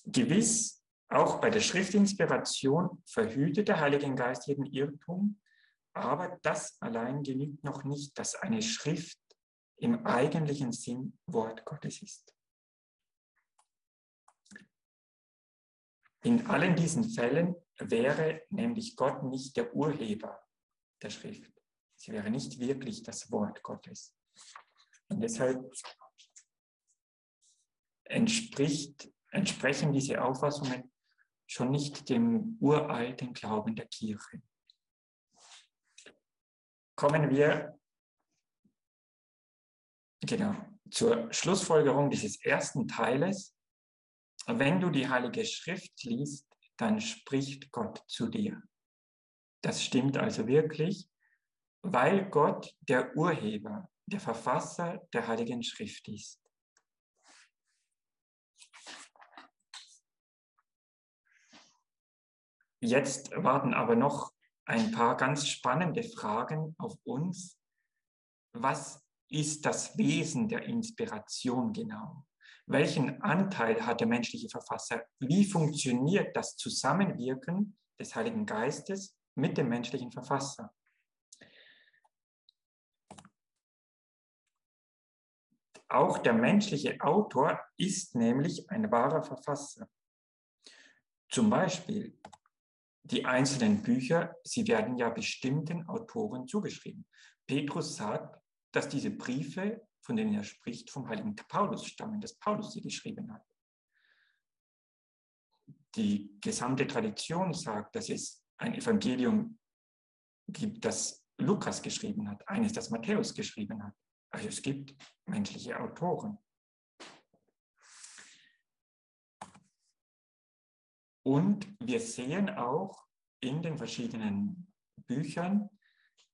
Gewiss, auch bei der Schriftinspiration verhütet der Heilige Geist jeden Irrtum, aber das allein genügt noch nicht, dass eine Schrift im eigentlichen Sinn Wort Gottes ist. In allen diesen Fällen wäre nämlich Gott nicht der Urheber der Schrift. Sie wäre nicht wirklich das Wort Gottes. Und deshalb entsprechen diese Auffassungen schon nicht dem uralten Glauben der Kirche. Kommen wir zur Schlussfolgerung dieses ersten Teiles. Wenn du die Heilige Schrift liest, dann spricht Gott zu dir. Das stimmt also wirklich, weil Gott der Urheber, der Verfasser der Heiligen Schrift ist. Jetzt warten aber noch ein paar ganz spannende Fragen auf uns. Was ist das Wesen der Inspiration genau? Welchen Anteil hat der menschliche Verfasser? Wie funktioniert das Zusammenwirken des Heiligen Geistes mit dem menschlichen Verfasser? Auch der menschliche Autor ist nämlich ein wahrer Verfasser. Zum Beispiel die einzelnen Bücher, sie werden ja bestimmten Autoren zugeschrieben. Petrus sagt, dass diese Briefe, von denen er spricht, vom heiligen Paulus stammen, dass Paulus sie geschrieben hat. Die gesamte Tradition sagt, dass es ein Evangelium gibt, das Lukas geschrieben hat, eines, das Matthäus geschrieben hat. Also es gibt menschliche Autoren. Und wir sehen auch in den verschiedenen Büchern,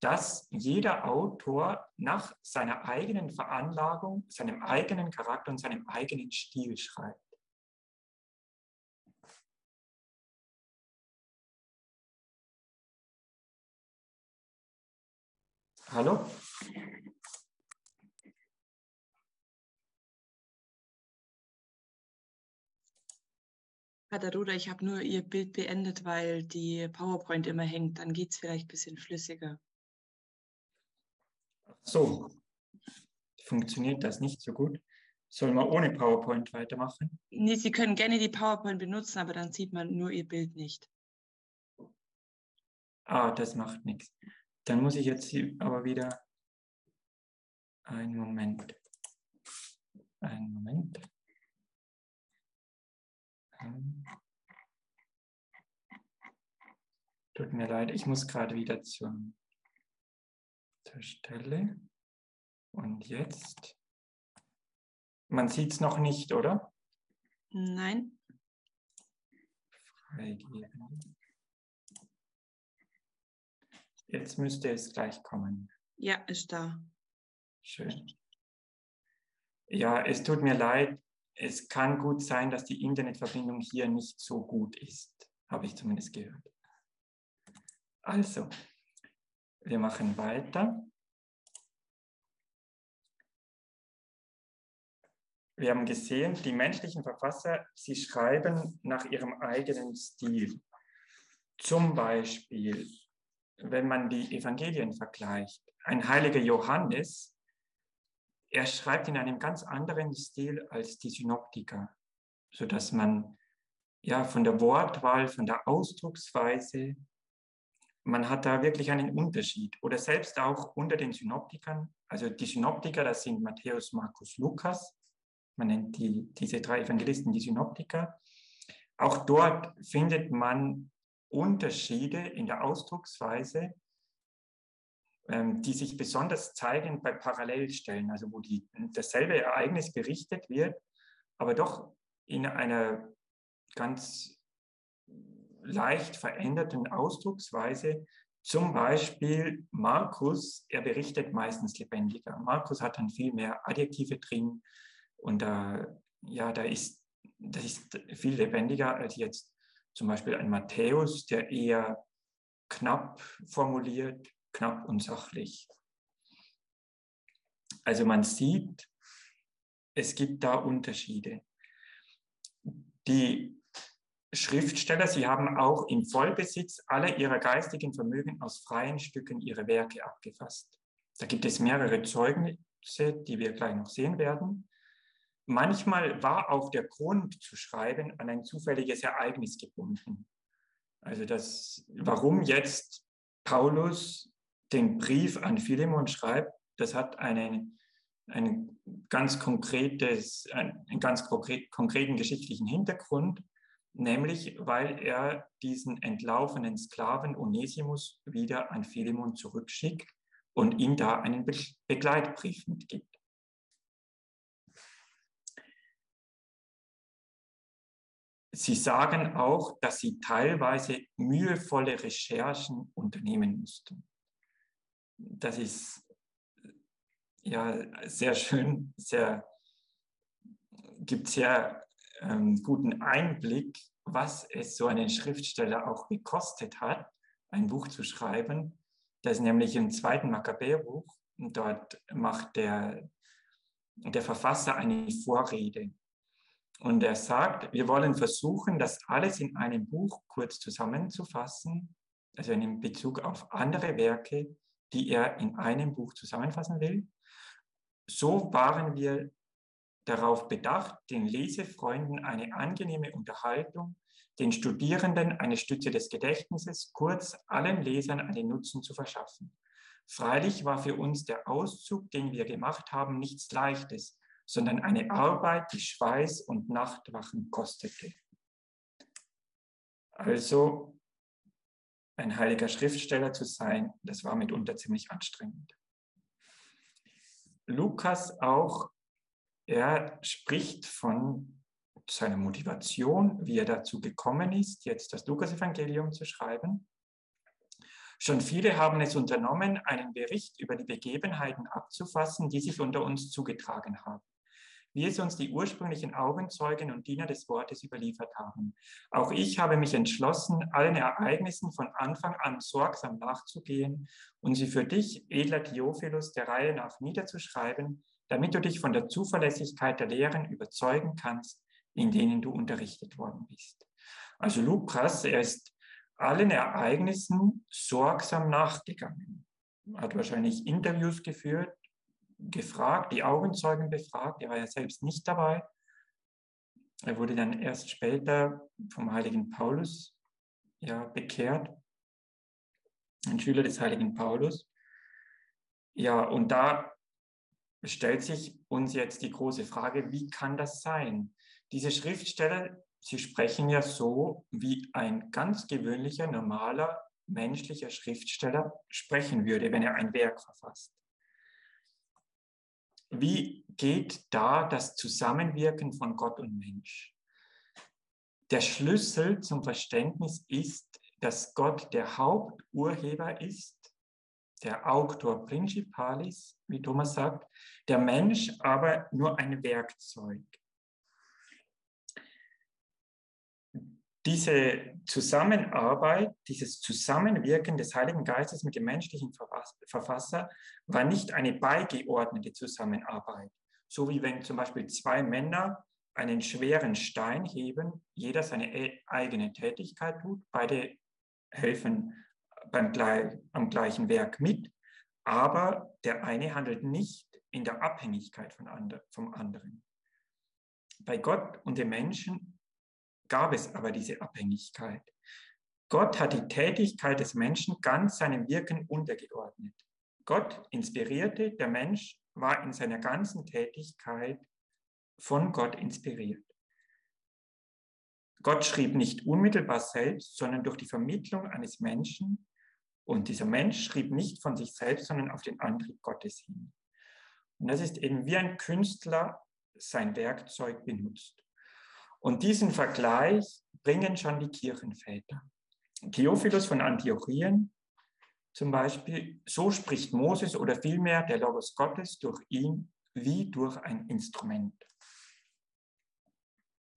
dass jeder Autor nach seiner eigenen Veranlagung, seinem eigenen Charakter und seinem eigenen Stil schreibt. Hallo? Pater Roder, ich habe nur Ihr Bild beendet, weil die PowerPoint immer hängt. Dann geht es vielleicht ein bisschen flüssiger. So, funktioniert das nicht so gut? Sollen wir ohne PowerPoint weitermachen? Nee, Sie können gerne die PowerPoint benutzen, aber dann sieht man nur Ihr Bild nicht. Ah, das macht nichts. Dann muss ich jetzt aber wieder... Einen Moment. Tut mir leid, ich muss gerade wieder zur Stelle. Und jetzt? Man sieht es noch nicht, oder? Nein. Freigeben. Jetzt müsste es gleich kommen. Ja, ist da. Schön. Ja, es tut mir leid. Es kann gut sein, dass die Internetverbindung hier nicht so gut ist. Habe ich zumindest gehört. Also, wir machen weiter. Wir haben gesehen, die menschlichen Verfasser, sie schreiben nach ihrem eigenen Stil. Zum Beispiel, wenn man die Evangelien vergleicht, ein heiliger Johannes, er schreibt in einem ganz anderen Stil als die Synoptiker, sodass man ja von der Wortwahl, von der Ausdrucksweise, man hat da wirklich einen Unterschied. Oder selbst auch unter den Synoptikern, also die Synoptiker, das sind Matthäus, Markus, Lukas, man nennt diese drei Evangelisten die Synoptiker. Auch dort findet man Unterschiede in der Ausdrucksweise, die sich besonders zeigen bei Parallelstellen, also wo dasselbe Ereignis berichtet wird, aber doch in einer ganz leicht veränderten Ausdrucksweise. Zum Beispiel Markus, er berichtet meistens lebendiger. Markus hat dann viel mehr Adjektive drin und das ist viel lebendiger als jetzt zum Beispiel ein Matthäus, der eher knapp formuliert, knapp und sachlich. Also man sieht, es gibt da Unterschiede. Die Schriftsteller, sie haben auch im Vollbesitz aller ihrer geistigen Vermögen aus freien Stücken ihre Werke abgefasst. Da gibt es mehrere Zeugnisse, die wir gleich noch sehen werden. Manchmal war auch der Grund zu schreiben an ein zufälliges Ereignis gebunden. Also warum jetzt Paulus den Brief an Philemon schreibt, das hat einen ganz konkreten geschichtlichen Hintergrund, nämlich weil er diesen entlaufenen Sklaven Onesimus wieder an Philemon zurückschickt und ihm da einen Begleitbrief mitgibt. Sie sagen auch, dass sie teilweise mühevolle Recherchen unternehmen mussten. Das ist ja sehr schön, gibt sehr guten Einblick, was es so einen Schriftsteller auch gekostet hat, ein Buch zu schreiben. Das ist nämlich im zweiten Makkabäerbuch. Dort macht der Verfasser eine Vorrede. Und er sagt, wir wollen versuchen, das alles in einem Buch kurz zusammenzufassen, also in Bezug auf andere Werke, die er in einem Buch zusammenfassen will. So waren wir darauf bedacht, den Lesefreunden eine angenehme Unterhaltung, den Studierenden eine Stütze des Gedächtnisses, kurz allen Lesern einen Nutzen zu verschaffen. Freilich war für uns der Auszug, den wir gemacht haben, nichts Leichtes, sondern eine Arbeit, die Schweiß und Nachtwachen kostete. Also ein heiliger Schriftsteller zu sein, das war mitunter ziemlich anstrengend. Lukas auch, er spricht von seiner Motivation, wie er dazu gekommen ist, jetzt das Lukas-Evangelium zu schreiben. Schon viele haben es unternommen, einen Bericht über die Begebenheiten abzufassen, die sich unter uns zugetragen haben, wie es uns die ursprünglichen Augenzeugen und Diener des Wortes überliefert haben. Auch ich habe mich entschlossen, allen Ereignissen von Anfang an sorgsam nachzugehen und sie für dich, edler Theophilus, der Reihe nach niederzuschreiben, damit du dich von der Zuverlässigkeit der Lehren überzeugen kannst, in denen du unterrichtet worden bist. Also Lukas, er ist allen Ereignissen sorgsam nachgegangen. Hat wahrscheinlich Interviews geführt, gefragt, die Augenzeugen befragt. Er war ja selbst nicht dabei. Er wurde dann erst später vom heiligen Paulus bekehrt. Ein Schüler des heiligen Paulus. Ja, und da stellt sich uns jetzt die große Frage, wie kann das sein? Diese Schriftsteller, sie sprechen ja so wie ein ganz gewöhnlicher, normaler menschlicher Schriftsteller sprechen würde, wenn er ein Werk verfasst. Wie geht da das Zusammenwirken von Gott und Mensch? Der Schlüssel zum Verständnis ist, dass Gott der Haupturheber ist, der Autor Principalis, wie Thomas sagt, der Mensch aber nur ein Werkzeug. Diese Zusammenarbeit, dieses Zusammenwirken des Heiligen Geistes mit dem menschlichen Verfasser war nicht eine beigeordnete Zusammenarbeit, so wie wenn zum Beispiel zwei Männer einen schweren Stein heben, jeder seine eigene Tätigkeit tut, beide helfen am gleichen Werk mit, aber der eine handelt nicht in der Abhängigkeit vom anderen. Bei Gott und dem Menschen gab es aber diese Abhängigkeit. Gott hat die Tätigkeit des Menschen ganz seinem Wirken untergeordnet. Gott inspirierte, der Mensch war in seiner ganzen Tätigkeit von Gott inspiriert. Gott schrieb nicht unmittelbar selbst, sondern durch die Vermittlung eines Menschen. Und dieser Mensch schrieb nicht von sich selbst, sondern auf den Antrieb Gottes hin. Und das ist eben wie ein Künstler sein Werkzeug benutzt. Und diesen Vergleich bringen schon die Kirchenväter. Theophilus von Antiochien zum Beispiel, so spricht Moses oder vielmehr der Logos Gottes durch ihn wie durch ein Instrument.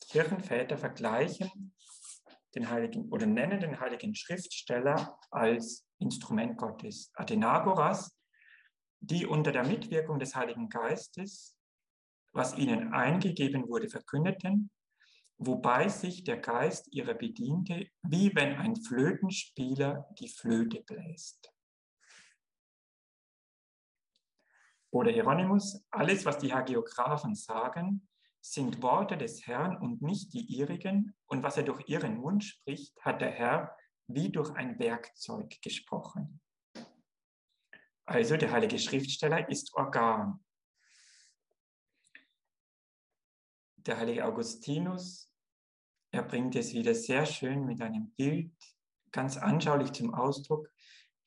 Kirchenväter vergleichen den Heiligen oder nennen den Heiligen Schriftsteller als Instrument Gottes. Athenagoras, die unter der Mitwirkung des Heiligen Geistes, was ihnen eingegeben wurde, verkündeten, wobei sich der Geist ihrer bediente, wie wenn ein Flötenspieler die Flöte bläst. Oder Hieronymus, alles, was die Hagiographen sagen, sind Worte des Herrn und nicht die ihrigen, und was er durch ihren Mund spricht, hat der Herr wie durch ein Werkzeug gesprochen. Also der heilige Schriftsteller ist Organ. Der heilige Augustinus, er bringt es wieder sehr schön mit einem Bild, ganz anschaulich zum Ausdruck.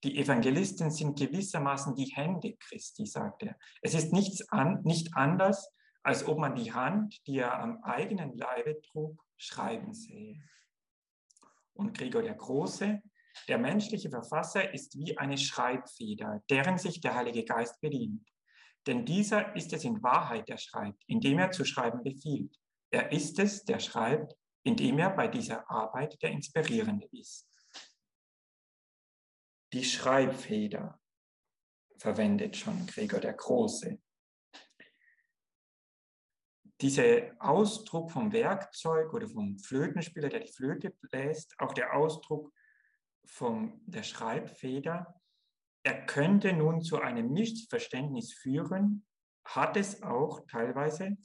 Die Evangelisten sind gewissermaßen die Hände Christi, sagt er. Es ist nicht anders, als ob man die Hand, die er am eigenen Leibe trug, schreiben sähe. Und Gregor der Große, der menschliche Verfasser, ist wie eine Schreibfeder, deren sich der Heilige Geist bedient. Denn dieser ist es in Wahrheit, der schreibt, indem er zu schreiben befiehlt. Er ist es, der schreibt, indem er bei dieser Arbeit der Inspirierende ist. Die Schreibfeder verwendet schon Gregor der Große. Dieser Ausdruck vom Werkzeug oder vom Flötenspieler, der die Flöte bläst, auch der Ausdruck der Schreibfeder, er könnte nun zu einem Missverständnis führen, hat es auch teilweise,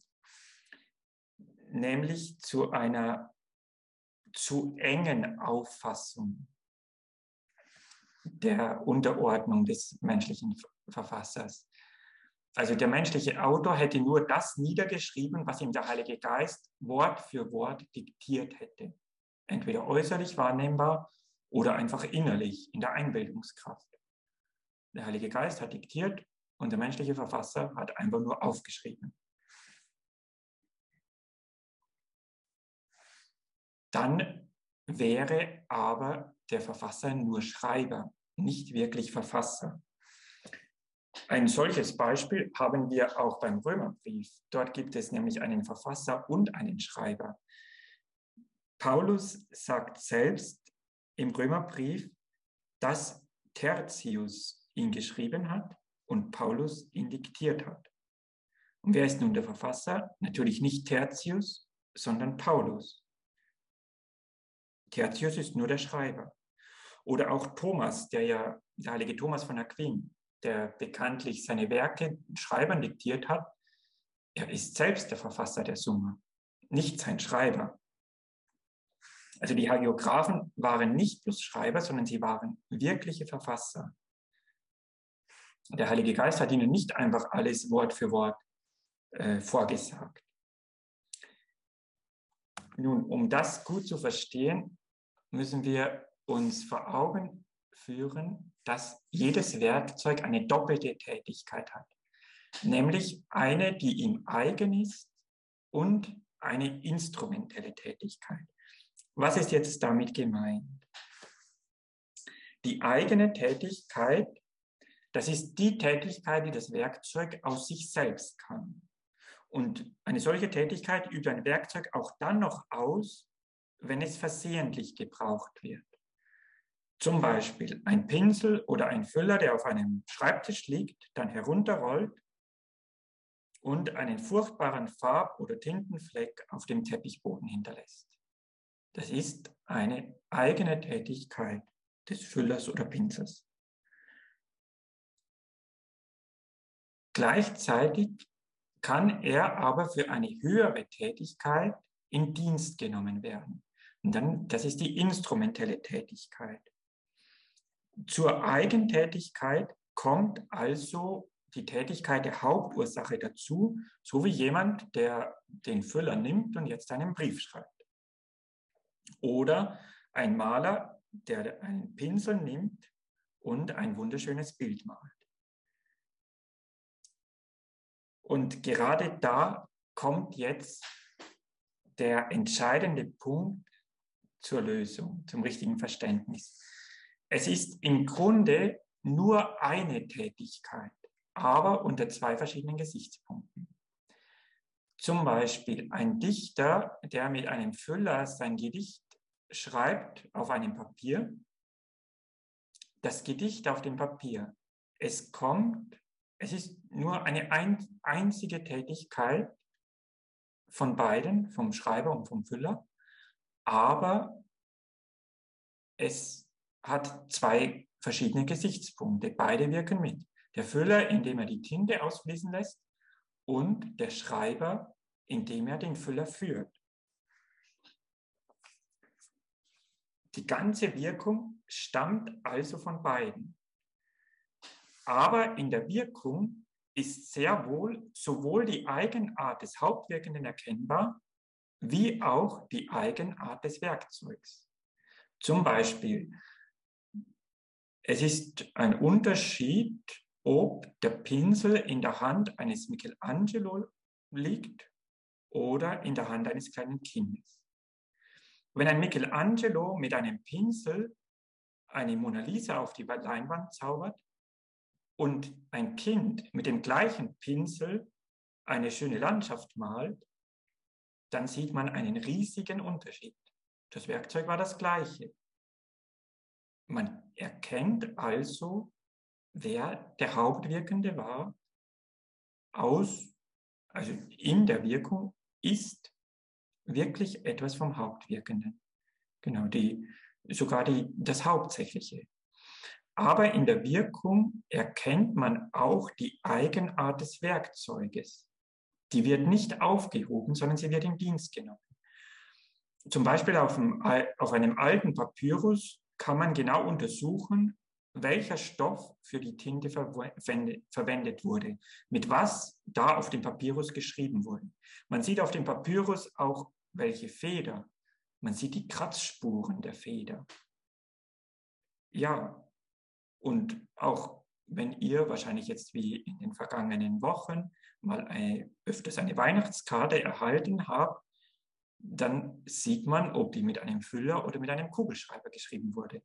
nämlich zu einer zu engen Auffassung der Unterordnung des menschlichen Verfassers. Also der menschliche Autor hätte nur das niedergeschrieben, was ihm der Heilige Geist Wort für Wort diktiert hätte. Entweder äußerlich wahrnehmbar oder einfach innerlich in der Einbildungskraft. Der Heilige Geist hat diktiert und der menschliche Verfasser hat einfach nur aufgeschrieben. Dann wäre aber der Verfasser nur Schreiber, nicht wirklich Verfasser. Ein solches Beispiel haben wir auch beim Römerbrief. Dort gibt es nämlich einen Verfasser und einen Schreiber. Paulus sagt selbst im Römerbrief, dass Tertius ihn geschrieben hat und Paulus ihn diktiert hat. Und wer ist nun der Verfasser? Natürlich nicht Tertius, sondern Paulus. Tertius ist nur der Schreiber. Oder auch Thomas, der heilige Thomas von Aquin, der bekanntlich seine Werke Schreibern diktiert hat, er ist selbst der Verfasser der Summa, nicht sein Schreiber. Also die Hagiographen waren nicht bloß Schreiber, sondern sie waren wirkliche Verfasser. Der Heilige Geist hat ihnen nicht einfach alles Wort für Wort vorgesagt. Nun, um das gut zu verstehen, müssen wir uns vor Augen führen, dass jedes Werkzeug eine doppelte Tätigkeit hat, nämlich eine, die ihm eigen ist und eine instrumentelle Tätigkeit. Was ist jetzt damit gemeint? Die eigene Tätigkeit, das ist die Tätigkeit, die das Werkzeug aus sich selbst kann. Und eine solche Tätigkeit übt ein Werkzeug auch dann noch aus, wenn es versehentlich gebraucht wird. Zum Beispiel ein Pinsel oder ein Füller, der auf einem Schreibtisch liegt, dann herunterrollt und einen furchtbaren Farb- oder Tintenfleck auf dem Teppichboden hinterlässt. Das ist eine eigene Tätigkeit des Füllers oder Pinsels. Gleichzeitig kann er aber für eine höhere Tätigkeit in Dienst genommen werden. Und dann, das ist die instrumentelle Tätigkeit. Zur Eigentätigkeit kommt also die Tätigkeit der Hauptursache dazu, so wie jemand, der den Füller nimmt und jetzt einen Brief schreibt. Oder ein Maler, der einen Pinsel nimmt und ein wunderschönes Bild malt. Und gerade da kommt jetzt der entscheidende Punkt zur Lösung, zum richtigen Verständnis. Es ist im Grunde nur eine Tätigkeit, aber unter zwei verschiedenen Gesichtspunkten. Zum Beispiel ein Dichter, der mit einem Füller sein Gedicht schreibt auf einem Papier. Das Gedicht auf dem Papier, es ist nur eine einzige Tätigkeit von beiden, vom Schreiber und vom Füller, aber es hat zwei verschiedene Gesichtspunkte. Beide wirken mit. Der Füller, indem er die Tinte ausfließen lässt, und der Schreiber, indem er den Füller führt. Die ganze Wirkung stammt also von beiden. Aber in der Wirkung ist sehr wohl sowohl die Eigenart des Hauptwirkenden erkennbar, wie auch die Eigenart des Werkzeugs. Zum Beispiel, es ist ein Unterschied, ob der Pinsel in der Hand eines Michelangelo liegt oder in der Hand eines kleinen Kindes. Wenn ein Michelangelo mit einem Pinsel eine Mona Lisa auf die Leinwand zaubert, und ein Kind mit dem gleichen Pinsel eine schöne Landschaft malt, dann sieht man einen riesigen Unterschied. Das Werkzeug war das gleiche. Man erkennt also, wer der Hauptwirkende war, also in der Wirkung ist wirklich etwas vom Hauptwirkenden. Genau, sogar das Hauptsächliche. Aber in der Wirkung erkennt man auch die Eigenart des Werkzeuges. Die wird nicht aufgehoben, sondern sie wird in Dienst genommen. Zum Beispiel auf einem alten Papyrus kann man genau untersuchen, welcher Stoff für die Tinte verwendet wurde, mit was da auf dem Papyrus geschrieben wurde. Man sieht auf dem Papyrus auch, welche Feder. Man sieht die Kratzspuren der Feder. Ja. Und auch wenn ihr wahrscheinlich jetzt wie in den vergangenen Wochen mal öfters eine Weihnachtskarte erhalten habt, dann sieht man, ob die mit einem Füller oder mit einem Kugelschreiber geschrieben wurde.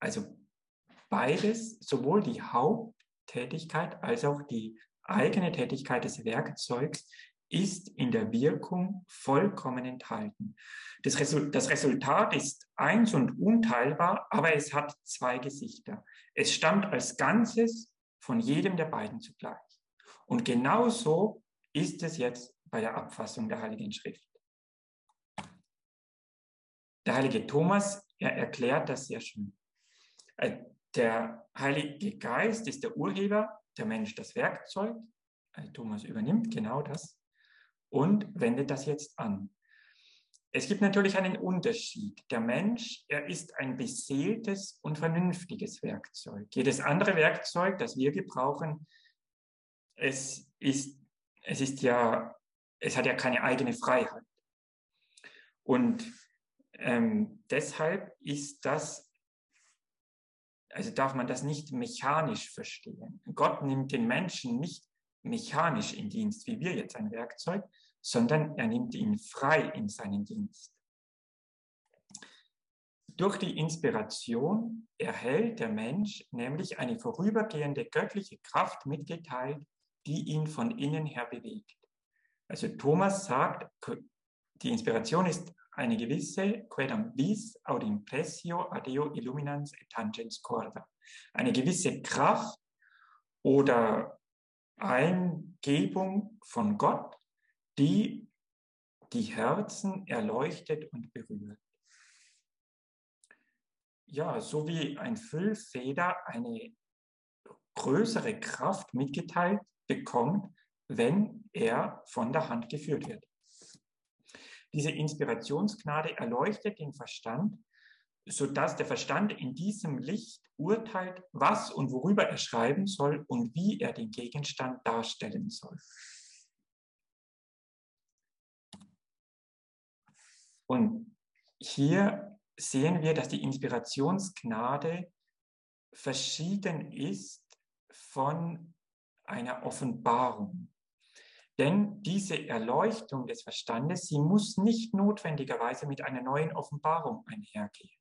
Also beides, sowohl die Haupttätigkeit als auch die eigene Tätigkeit des Werkzeugs, ist in der Wirkung vollkommen enthalten. Das Resultat ist eins und unteilbar, aber es hat zwei Gesichter. Es stammt als Ganzes von jedem der beiden zugleich. Und genauso ist es jetzt bei der Abfassung der Heiligen Schrift. Der heilige Thomas, erklärt das sehr schön. Der Heilige Geist ist der Urheber, der Mensch das Werkzeug. Thomas übernimmt genau das und wendet das jetzt an. Es gibt natürlich einen Unterschied. Der Mensch, er ist ein beseeltes und vernünftiges Werkzeug. Jedes andere Werkzeug, das wir gebrauchen, es hat ja keine eigene Freiheit. Und Deshalb ist das, also darf man das nicht mechanisch verstehen. Gott nimmt den Menschen nicht mechanisch in Dienst, wie wir jetzt ein Werkzeug, sondern er nimmt ihn frei in seinen Dienst. Durch die Inspiration erhält der Mensch nämlich eine vorübergehende göttliche Kraft mitgeteilt, die ihn von innen her bewegt. Also Thomas sagt, die Inspiration ist eine gewisse quedam vis aut impressio adeo illuminans et tangens corda. Eine gewisse Kraft oder Eingebung von Gott, die die Herzen erleuchtet und berührt. Ja, so wie ein Füllfeder eine größere Kraft mitgeteilt bekommt, wenn er von der Hand geführt wird. Diese Inspirationsgnade erleuchtet den Verstand, sodass der Verstand in diesem Licht urteilt, was und worüber er schreiben soll und wie er den Gegenstand darstellen soll. Und hier sehen wir, dass die Inspirationsgnade verschieden ist von einer Offenbarung. Denn diese Erleuchtung des Verstandes, sie muss nicht notwendigerweise mit einer neuen Offenbarung einhergehen.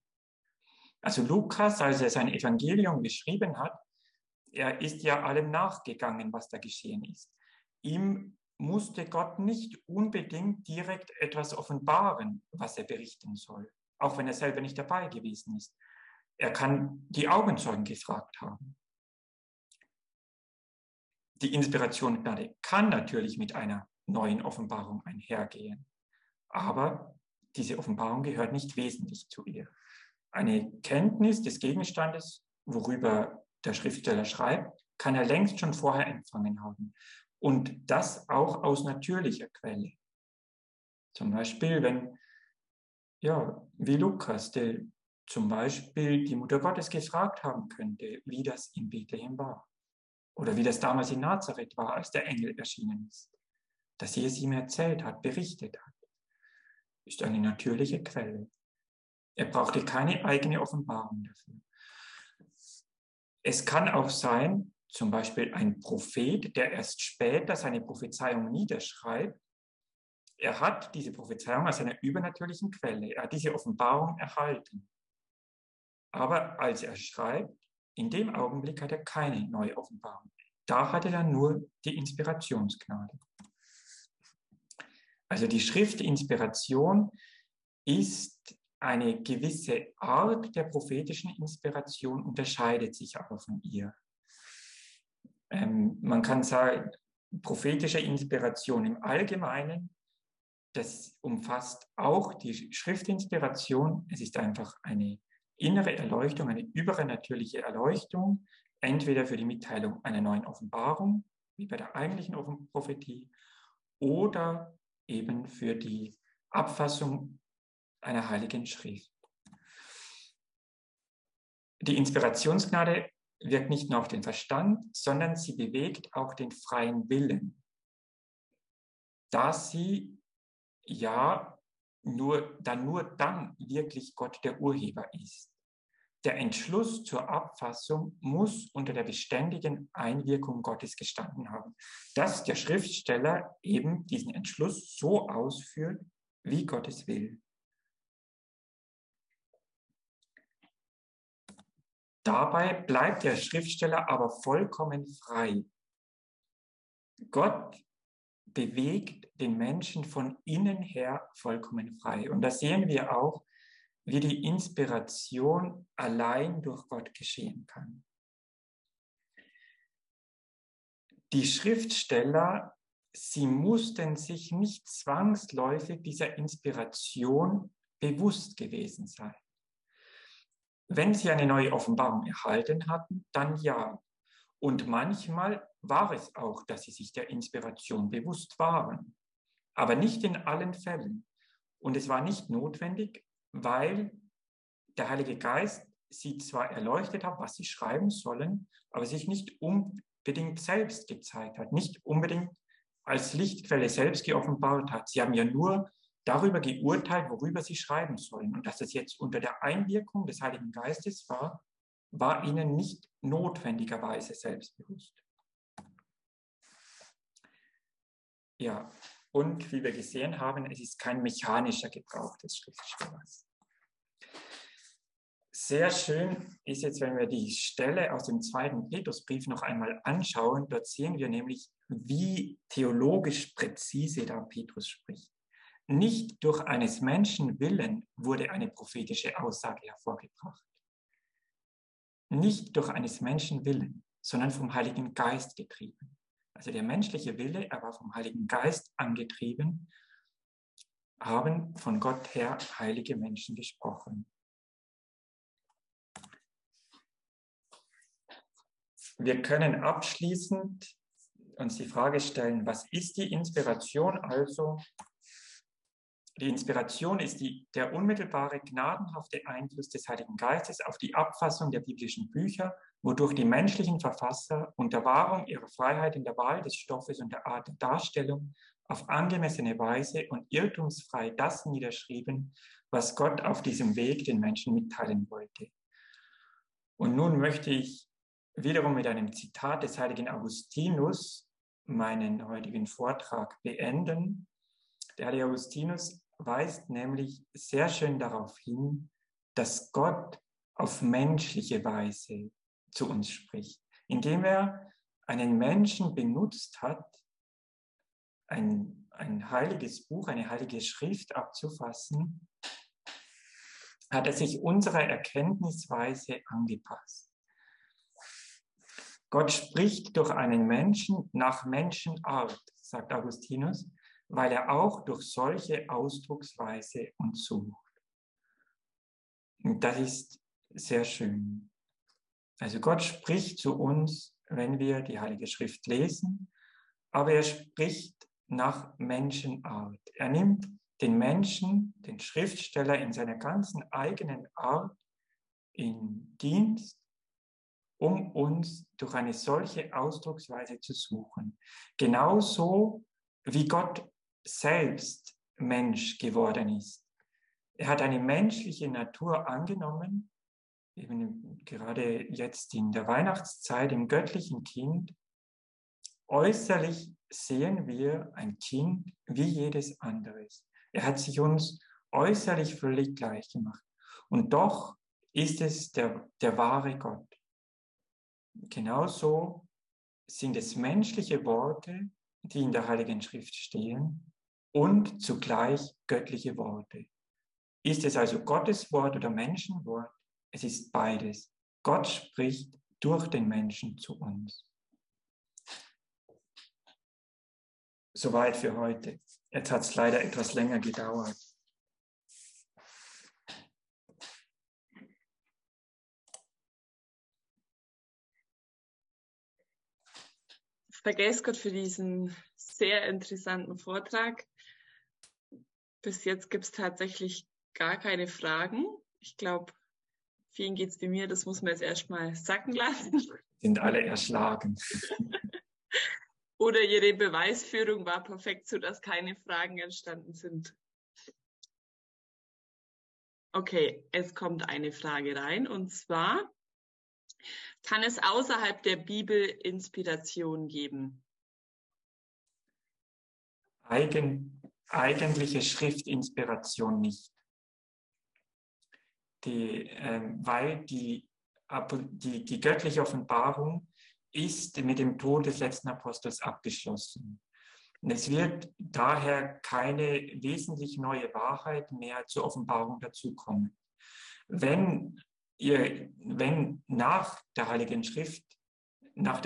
Also Lukas, als er sein Evangelium geschrieben hat, er ist ja allem nachgegangen, was da geschehen ist. Ihm musste Gott nicht unbedingt direkt etwas offenbaren, was er berichten soll, auch wenn er selber nicht dabei gewesen ist. Er kann die Augenzeugen gefragt haben. Die Inspirationsgnade kann natürlich mit einer neuen Offenbarung einhergehen, aber diese Offenbarung gehört nicht wesentlich zu ihr. Eine Kenntnis des Gegenstandes, worüber der Schriftsteller schreibt, kann er längst schon vorher empfangen haben und das auch aus natürlicher Quelle. Zum Beispiel, wenn, ja, wie Lukas, der zum Beispiel die Mutter Gottes gefragt haben könnte, wie das in Bethlehem war. Oder wie das damals in Nazareth war, als der Engel erschienen ist. Dass sie es ihm erzählt hat, berichtet hat, ist eine natürliche Quelle. Er brauchte keine eigene Offenbarung dafür. Es kann auch sein, zum Beispiel ein Prophet, der erst später seine Prophezeiung niederschreibt. Er hat diese Prophezeiung aus einer übernatürlichen Quelle. Er hat diese Offenbarung erhalten. Aber als er schreibt, in dem Augenblick hat er keine neue Offenbarung. Da hatte er nur die Inspirationsgnade. Also die Schriftinspiration ist eine gewisse Art der prophetischen Inspiration, unterscheidet sich aber von ihr. Man kann sagen, prophetische Inspiration im Allgemeinen, das umfasst auch die Schriftinspiration. Es ist einfach eine innere Erleuchtung, eine übernatürliche Erleuchtung, entweder für die Mitteilung einer neuen Offenbarung, wie bei der eigentlichen Prophetie, oder eben für die Abfassung einer Heiligen Schrift. Die Inspirationsgnade wirkt nicht nur auf den Verstand, sondern sie bewegt auch den freien Willen, da sie ja nur dann wirklich Gott der Urheber ist. Der Entschluss zur Abfassung muss unter der beständigen Einwirkung Gottes gestanden haben, dass der Schriftsteller eben diesen Entschluss so ausführt, wie Gott es will. Dabei bleibt der Schriftsteller aber vollkommen frei. Gott bewegt den Menschen von innen her vollkommen frei. Und da sehen wir auch, wie die Inspiration allein durch Gott geschehen kann. Die Schriftsteller, sie mussten sich nicht zwangsläufig dieser Inspiration bewusst gewesen sein. Wenn sie eine neue Offenbarung erhalten hatten, dann ja. Und manchmal war es auch, dass sie sich der Inspiration bewusst waren, aber nicht in allen Fällen. Und es war nicht notwendig, weil der Heilige Geist sie zwar erleuchtet hat, was sie schreiben sollen, aber sich nicht unbedingt selbst gezeigt hat, nicht unbedingt als Lichtquelle selbst geoffenbart hat. Sie haben ja nur darüber geurteilt, worüber sie schreiben sollen. Und dass es jetzt unter der Einwirkung des Heiligen Geistes war, war ihnen nicht notwendigerweise selbstbewusst. Ja, und wie wir gesehen haben, es ist kein mechanischer Gebrauch des Schriftstellers. Sehr schön ist jetzt, wenn wir die Stelle aus dem 2. Petrusbrief noch einmal anschauen. Dort sehen wir nämlich, wie theologisch präzise da Petrus spricht. Nicht durch eines Menschen Willen wurde eine prophetische Aussage hervorgebracht. Nicht durch eines Menschen Willen, sondern vom Heiligen Geist getrieben. Also der menschliche Wille, er war vom Heiligen Geist angetrieben, haben von Gott her heilige Menschen gesprochen. Wir können abschließend uns die Frage stellen, was ist die Inspiration also? Die Inspiration ist der unmittelbare, gnadenhafte Einfluss des Heiligen Geistes auf die Abfassung der biblischen Bücher, wodurch die menschlichen Verfasser unter Wahrung ihrer Freiheit in der Wahl des Stoffes und der Art der Darstellung auf angemessene Weise und irrtumsfrei das niederschrieben, was Gott auf diesem Weg den Menschen mitteilen wollte. Und nun möchte ich wiederum mit einem Zitat des heiligen Augustinus meinen heutigen Vortrag beenden. Der heilige Augustinus weist nämlich sehr schön darauf hin, dass Gott auf menschliche Weise zu uns spricht, indem er einen Menschen benutzt hat, ein heiliges Buch, eine heilige Schrift abzufassen, hat er sich unserer Erkenntnisweise angepasst. Gott spricht durch einen Menschen nach Menschenart, sagt Augustinus, weil er auch durch solche Ausdrucksweise uns sucht. Und das ist sehr schön. Also Gott spricht zu uns, wenn wir die Heilige Schrift lesen, aber er spricht nach Menschenart. Er nimmt den Menschen, den Schriftsteller in seiner ganzen eigenen Art in Dienst, um uns durch eine solche Ausdrucksweise zu suchen. Genauso wie Gott selbst Mensch geworden ist. Er hat eine menschliche Natur angenommen, eben gerade jetzt in der Weihnachtszeit, im göttlichen Kind. Äußerlich sehen wir ein Kind wie jedes anderes. Er hat sich uns äußerlich völlig gleich gemacht. Und doch ist es der wahre Gott. Genauso sind es menschliche Worte, die in der Heiligen Schrift stehen, und zugleich göttliche Worte. Ist es also Gottes Wort oder Menschenwort? Es ist beides. Gott spricht durch den Menschen zu uns. Soweit für heute. Jetzt hat es leider etwas länger gedauert. Vergesst Gott für diesen sehr interessanten Vortrag. Bis jetzt gibt es tatsächlich gar keine Fragen. Ich glaube, vielen geht es wie mir. Das muss man jetzt erstmal sacken lassen. Sind alle erschlagen. Oder ihre Beweisführung war perfekt, sodass keine Fragen entstanden sind. Okay, es kommt eine Frage rein, und zwar: Kann es außerhalb der Bibel Inspiration geben? Eigentliche Schriftinspiration nicht. Weil die göttliche Offenbarung ist mit dem Tod des letzten Apostels abgeschlossen. Und es wird daher keine wesentlich neue Wahrheit mehr zur Offenbarung dazukommen. Wenn nach der Heiligen Schrift, nach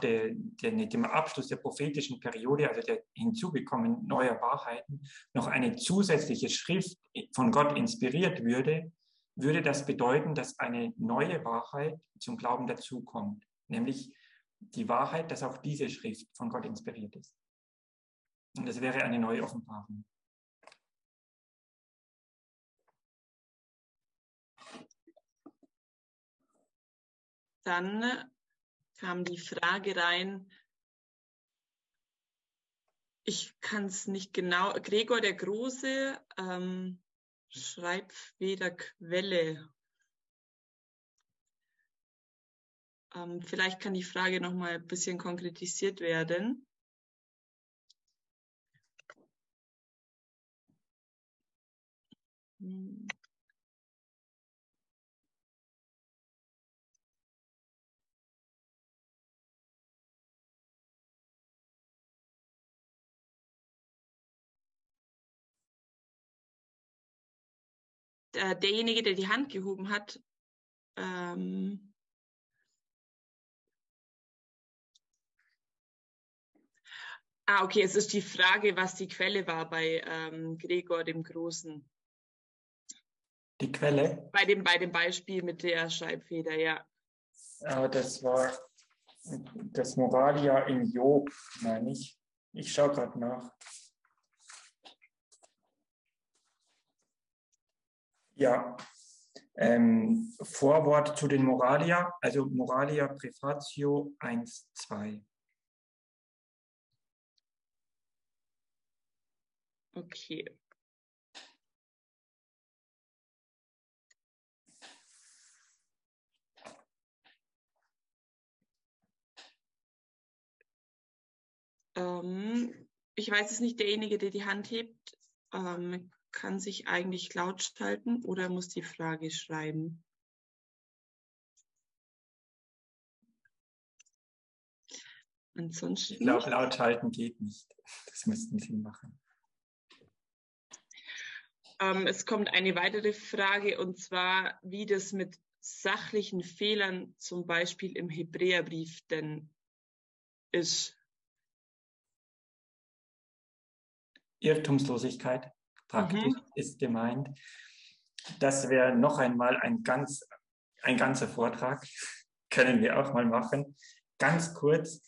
dem Abschluss der prophetischen Periode, also der Hinzugekommen neuer Wahrheiten, noch eine zusätzliche Schrift von Gott inspiriert würde, würde das bedeuten, dass eine neue Wahrheit zum Glauben dazukommt, nämlich die Wahrheit, dass auch diese Schrift von Gott inspiriert ist. Und das wäre eine neue Offenbarung. Dann kam die Frage rein, ich kann es nicht genau, Gregor der Große, Schreibfederquelle. Vielleicht kann die Frage nochmal ein bisschen konkretisiert werden. Derjenige, der die Hand gehoben hat, okay, es ist die Frage, was die Quelle war bei Gregor dem Großen. Die Quelle? Bei dem Beispiel mit der Schreibfeder, ja. Das war das Moralia in Job, meine ich. Ich schaue gerade nach. Ja, Vorwort zu den Moralia, also Moralia Prefatio 1,2. Okay. Ich weiß es nicht, derjenige, der die Hand hebt, kann sich eigentlich laut schalten oder muss die Frage schreiben? Ansonsten. Ich glaube, laut halten geht nicht. Das müssten Sie machen. Es kommt eine weitere Frage, und zwar, wie das mit sachlichen Fehlern, zum Beispiel im Hebräerbrief, denn ist. Irrtumslosigkeit praktisch ist gemeint. Das wäre noch einmal ein ganzer Vortrag. Können wir auch mal machen. Ganz kurz,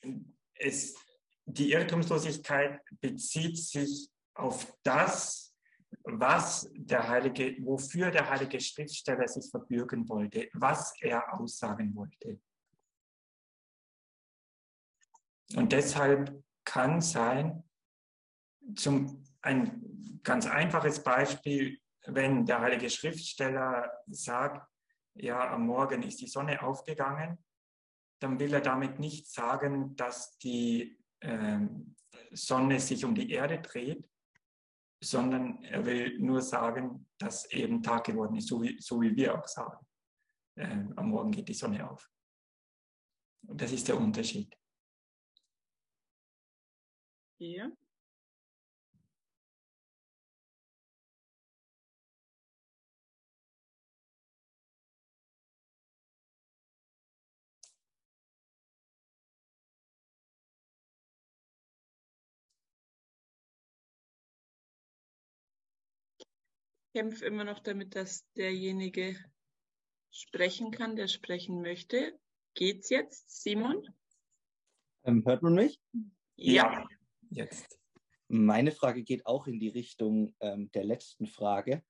die Irrtumslosigkeit bezieht sich auf das, wofür der heilige Schriftsteller sich verbürgen wollte, was er aussagen wollte. Und deshalb kann sein, ein ganz einfaches Beispiel, wenn der heilige Schriftsteller sagt, ja, am Morgen ist die Sonne aufgegangen, dann will er damit nicht sagen, dass die Sonne sich um die Erde dreht, sondern er will nur sagen, dass eben Tag geworden ist, so wie wir auch sagen. Am Morgen geht die Sonne auf. Und das ist der Unterschied. Ja. Ich kämpfe immer noch damit, dass derjenige sprechen kann, der sprechen möchte. Geht's jetzt, Simon? Hört man mich? Ja, jetzt. Meine Frage geht auch in die Richtung der letzten Frage.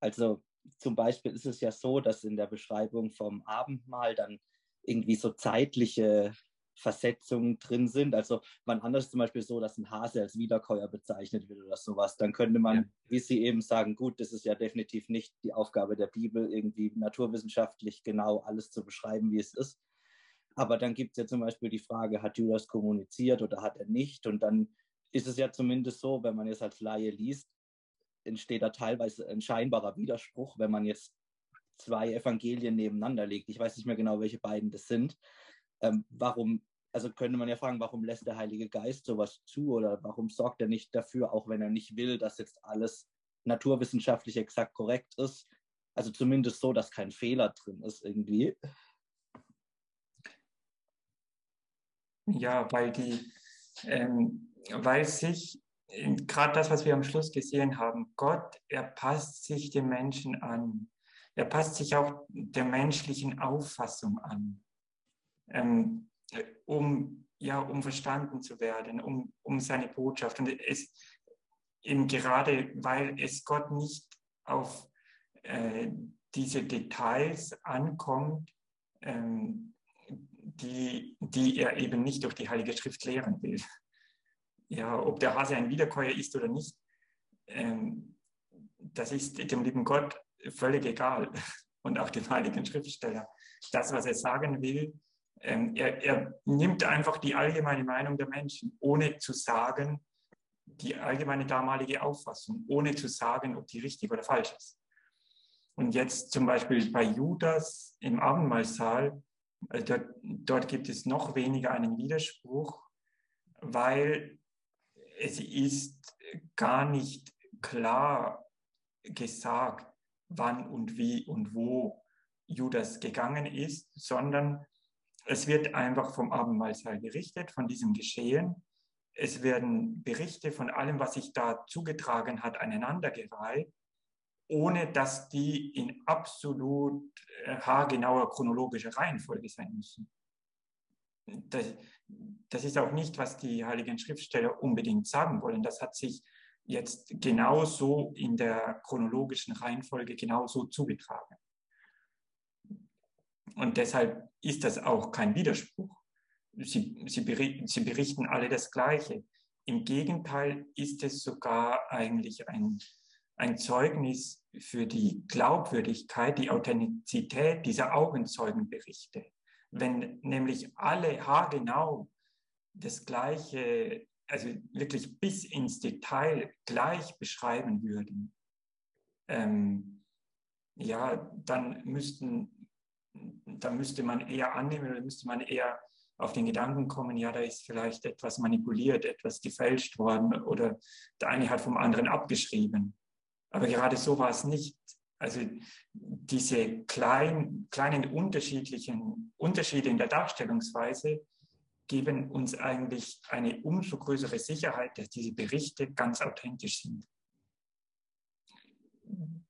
Also zum Beispiel ist es ja so, dass in der Beschreibung vom Abendmahl dann irgendwie so zeitliche Versetzungen drin sind. Also man anders zum Beispiel so, dass ein Hase als Wiederkäuer bezeichnet wird oder sowas, dann könnte man, wie Sie eben sagen, gut, das ist ja definitiv nicht die Aufgabe der Bibel, irgendwie naturwissenschaftlich genau alles zu beschreiben, wie es ist. Aber dann gibt es ja zum Beispiel die Frage, hat Judas kommuniziert oder hat er nicht? Und dann ist es ja zumindest so, wenn man jetzt als Laie liest, entsteht da teilweise ein scheinbarer Widerspruch, wenn man jetzt zwei Evangelien nebeneinander legt. Ich weiß nicht mehr genau, welche beiden das sind. Warum, also könnte man ja fragen, warum lässt der Heilige Geist sowas zu oder warum sorgt er nicht dafür, auch wenn er nicht will, dass jetzt alles naturwissenschaftlich exakt korrekt ist, also zumindest so, dass kein Fehler drin ist irgendwie. Ja, weil sich, gerade das, was wir am Schluss gesehen haben, Gott, er passt sich dem Menschen an, er passt sich auch der menschlichen Auffassung an. Um verstanden zu werden, um seine Botschaft. Und es eben gerade, weil es Gott nicht auf diese Details ankommt, die er eben nicht durch die Heilige Schrift lehren will. ja, ob der Hase ein Wiederkäuer ist oder nicht, das ist dem lieben Gott völlig egal und auch dem heiligen Schriftsteller. Das, was er sagen will, er nimmt einfach die allgemeine Meinung der Menschen, ohne zu sagen, die allgemeine damalige Auffassung, ohne zu sagen, ob die richtig oder falsch ist. Und jetzt zum Beispiel bei Judas im Abendmahlsaal, dort gibt es noch weniger einen Widerspruch, weil es ist gar nicht klar gesagt, wann und wie und wo Judas gegangen ist, sondern es wird einfach vom Abendmahlsaal berichtet, von diesem Geschehen. Es werden Berichte von allem, was sich da zugetragen hat, aneinandergereiht, ohne dass die in absolut haargenauer chronologischer Reihenfolge sein müssen. Das ist auch nicht, was die heiligen Schriftsteller unbedingt sagen wollen. Das hat sich jetzt genauso in der chronologischen Reihenfolge genauso zugetragen. Und deshalb ist das auch kein Widerspruch. Sie berichten alle das Gleiche. Im Gegenteil ist es sogar eigentlich ein Zeugnis für die Glaubwürdigkeit, die Authentizität dieser Augenzeugenberichte. Wenn nämlich alle haargenau das Gleiche, also wirklich bis ins Detail gleich beschreiben würden, ja, dann müsste man eher annehmen oder müsste man eher auf den Gedanken kommen, ja, da ist vielleicht etwas manipuliert, etwas gefälscht worden oder der eine hat vom anderen abgeschrieben. Aber gerade so war es nicht. Also diese kleinen Unterschiede in der Darstellungsweise geben uns eigentlich eine umso größere Sicherheit, dass diese Berichte ganz authentisch sind.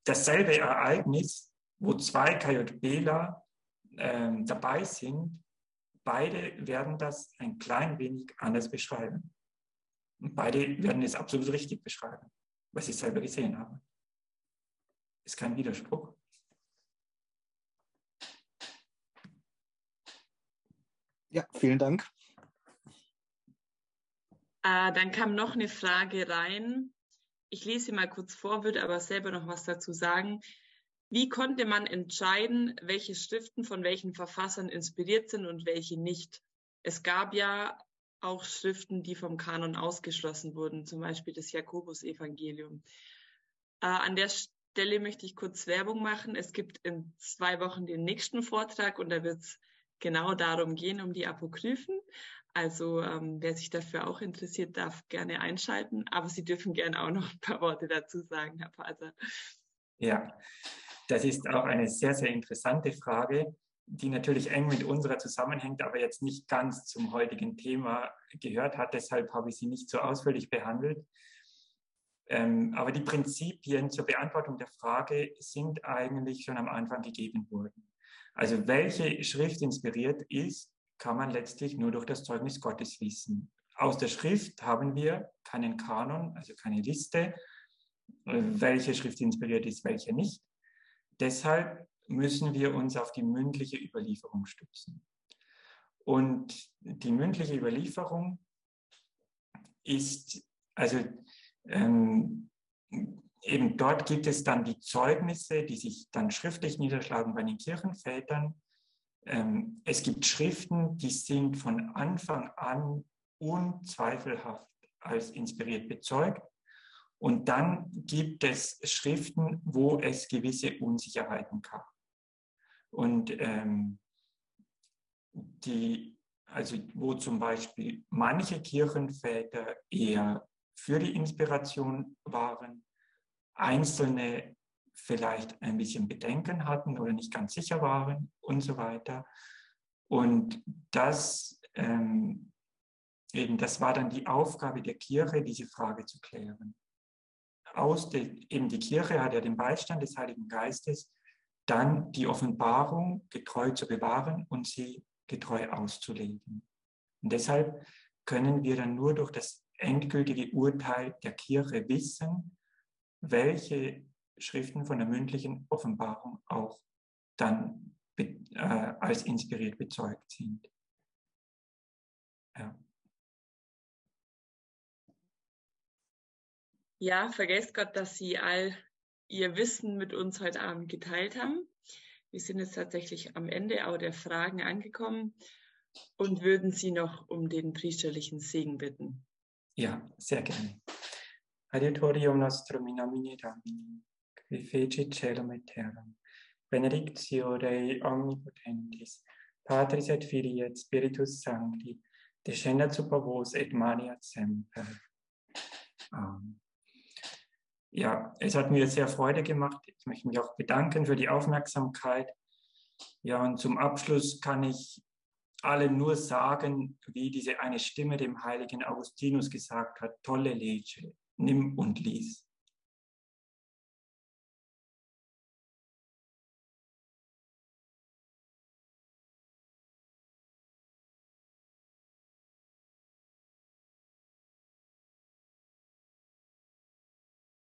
Dasselbe Ereignis, wo zwei KJBler dabei sind, beide werden das ein klein wenig anders beschreiben. Und beide werden es absolut richtig beschreiben, was sie selber gesehen haben. Ist kein Widerspruch. Ja, vielen Dank. Dann kam noch eine Frage rein. Ich lese sie mal kurz vor, würde aber selber noch was dazu sagen. Wie konnte man entscheiden, welche Schriften von welchen Verfassern inspiriert sind und welche nicht? Es gab ja auch Schriften, die vom Kanon ausgeschlossen wurden, zum Beispiel das Jakobusevangelium. An der Stelle möchte ich kurz Werbung machen. Es gibt in 2 Wochen den nächsten Vortrag und da wird es genau darum gehen, um die Apokryphen. Also wer sich dafür auch interessiert, darf gerne einschalten. Aber Sie dürfen gerne auch noch ein paar Worte dazu sagen, Herr Pater. Ja, das ist auch eine sehr, sehr interessante Frage, die natürlich eng mit unserer zusammenhängt, aber jetzt nicht ganz zum heutigen Thema gehört hat. Deshalb habe ich sie nicht so ausführlich behandelt. Aber die Prinzipien zur Beantwortung der Frage sind eigentlich schon am Anfang gegeben worden. Also welche Schrift inspiriert ist, kann man letztlich nur durch das Zeugnis Gottes wissen. Aus der Schrift haben wir keinen Kanon, also keine Liste, welche Schrift inspiriert ist, welche nicht. Deshalb müssen wir uns auf die mündliche Überlieferung stützen. Und die mündliche Überlieferung ist, also eben dort gibt es dann die Zeugnisse, die sich dann schriftlich niederschlagen bei den Kirchenvätern. Es gibt Schriften, die sind von Anfang an unzweifelhaft als inspiriert bezeugt. Und dann gibt es Schriften, wo es gewisse Unsicherheiten gab. Und wo zum Beispiel manche Kirchenväter eher für die Inspiration waren, einzelne vielleicht ein bisschen Bedenken hatten oder nicht ganz sicher waren und so weiter. Und das war dann die Aufgabe der Kirche, diese Frage zu klären. Die Kirche hat ja den Beistand des Heiligen Geistes, dann die Offenbarung getreu zu bewahren und sie getreu auszulegen. Und deshalb können wir dann nur durch das endgültige Urteil der Kirche wissen, welche Schriften von der mündlichen Offenbarung auch dann als inspiriert bezeugt sind. Ja. Ja, vergesst Gott, dass Sie all Ihr Wissen mit uns heute Abend geteilt haben. Wir sind jetzt tatsächlich am Ende auch der Fragen angekommen und würden Sie noch um den priesterlichen Segen bitten. Ja, sehr gerne. Adiutorium nostrum in nomine Domini, qui fecit caelum et terram, benedictio Dei omnipotentis, Patris et Filii et Spiritus Sancti, descendat super vos et maniat semper. Ja, es hat mir sehr Freude gemacht. Ich möchte mich auch bedanken für die Aufmerksamkeit. Ja, und zum Abschluss kann ich allen nur sagen, wie diese eine Stimme dem heiligen Augustinus gesagt hat: Tolle Lege, nimm und lies.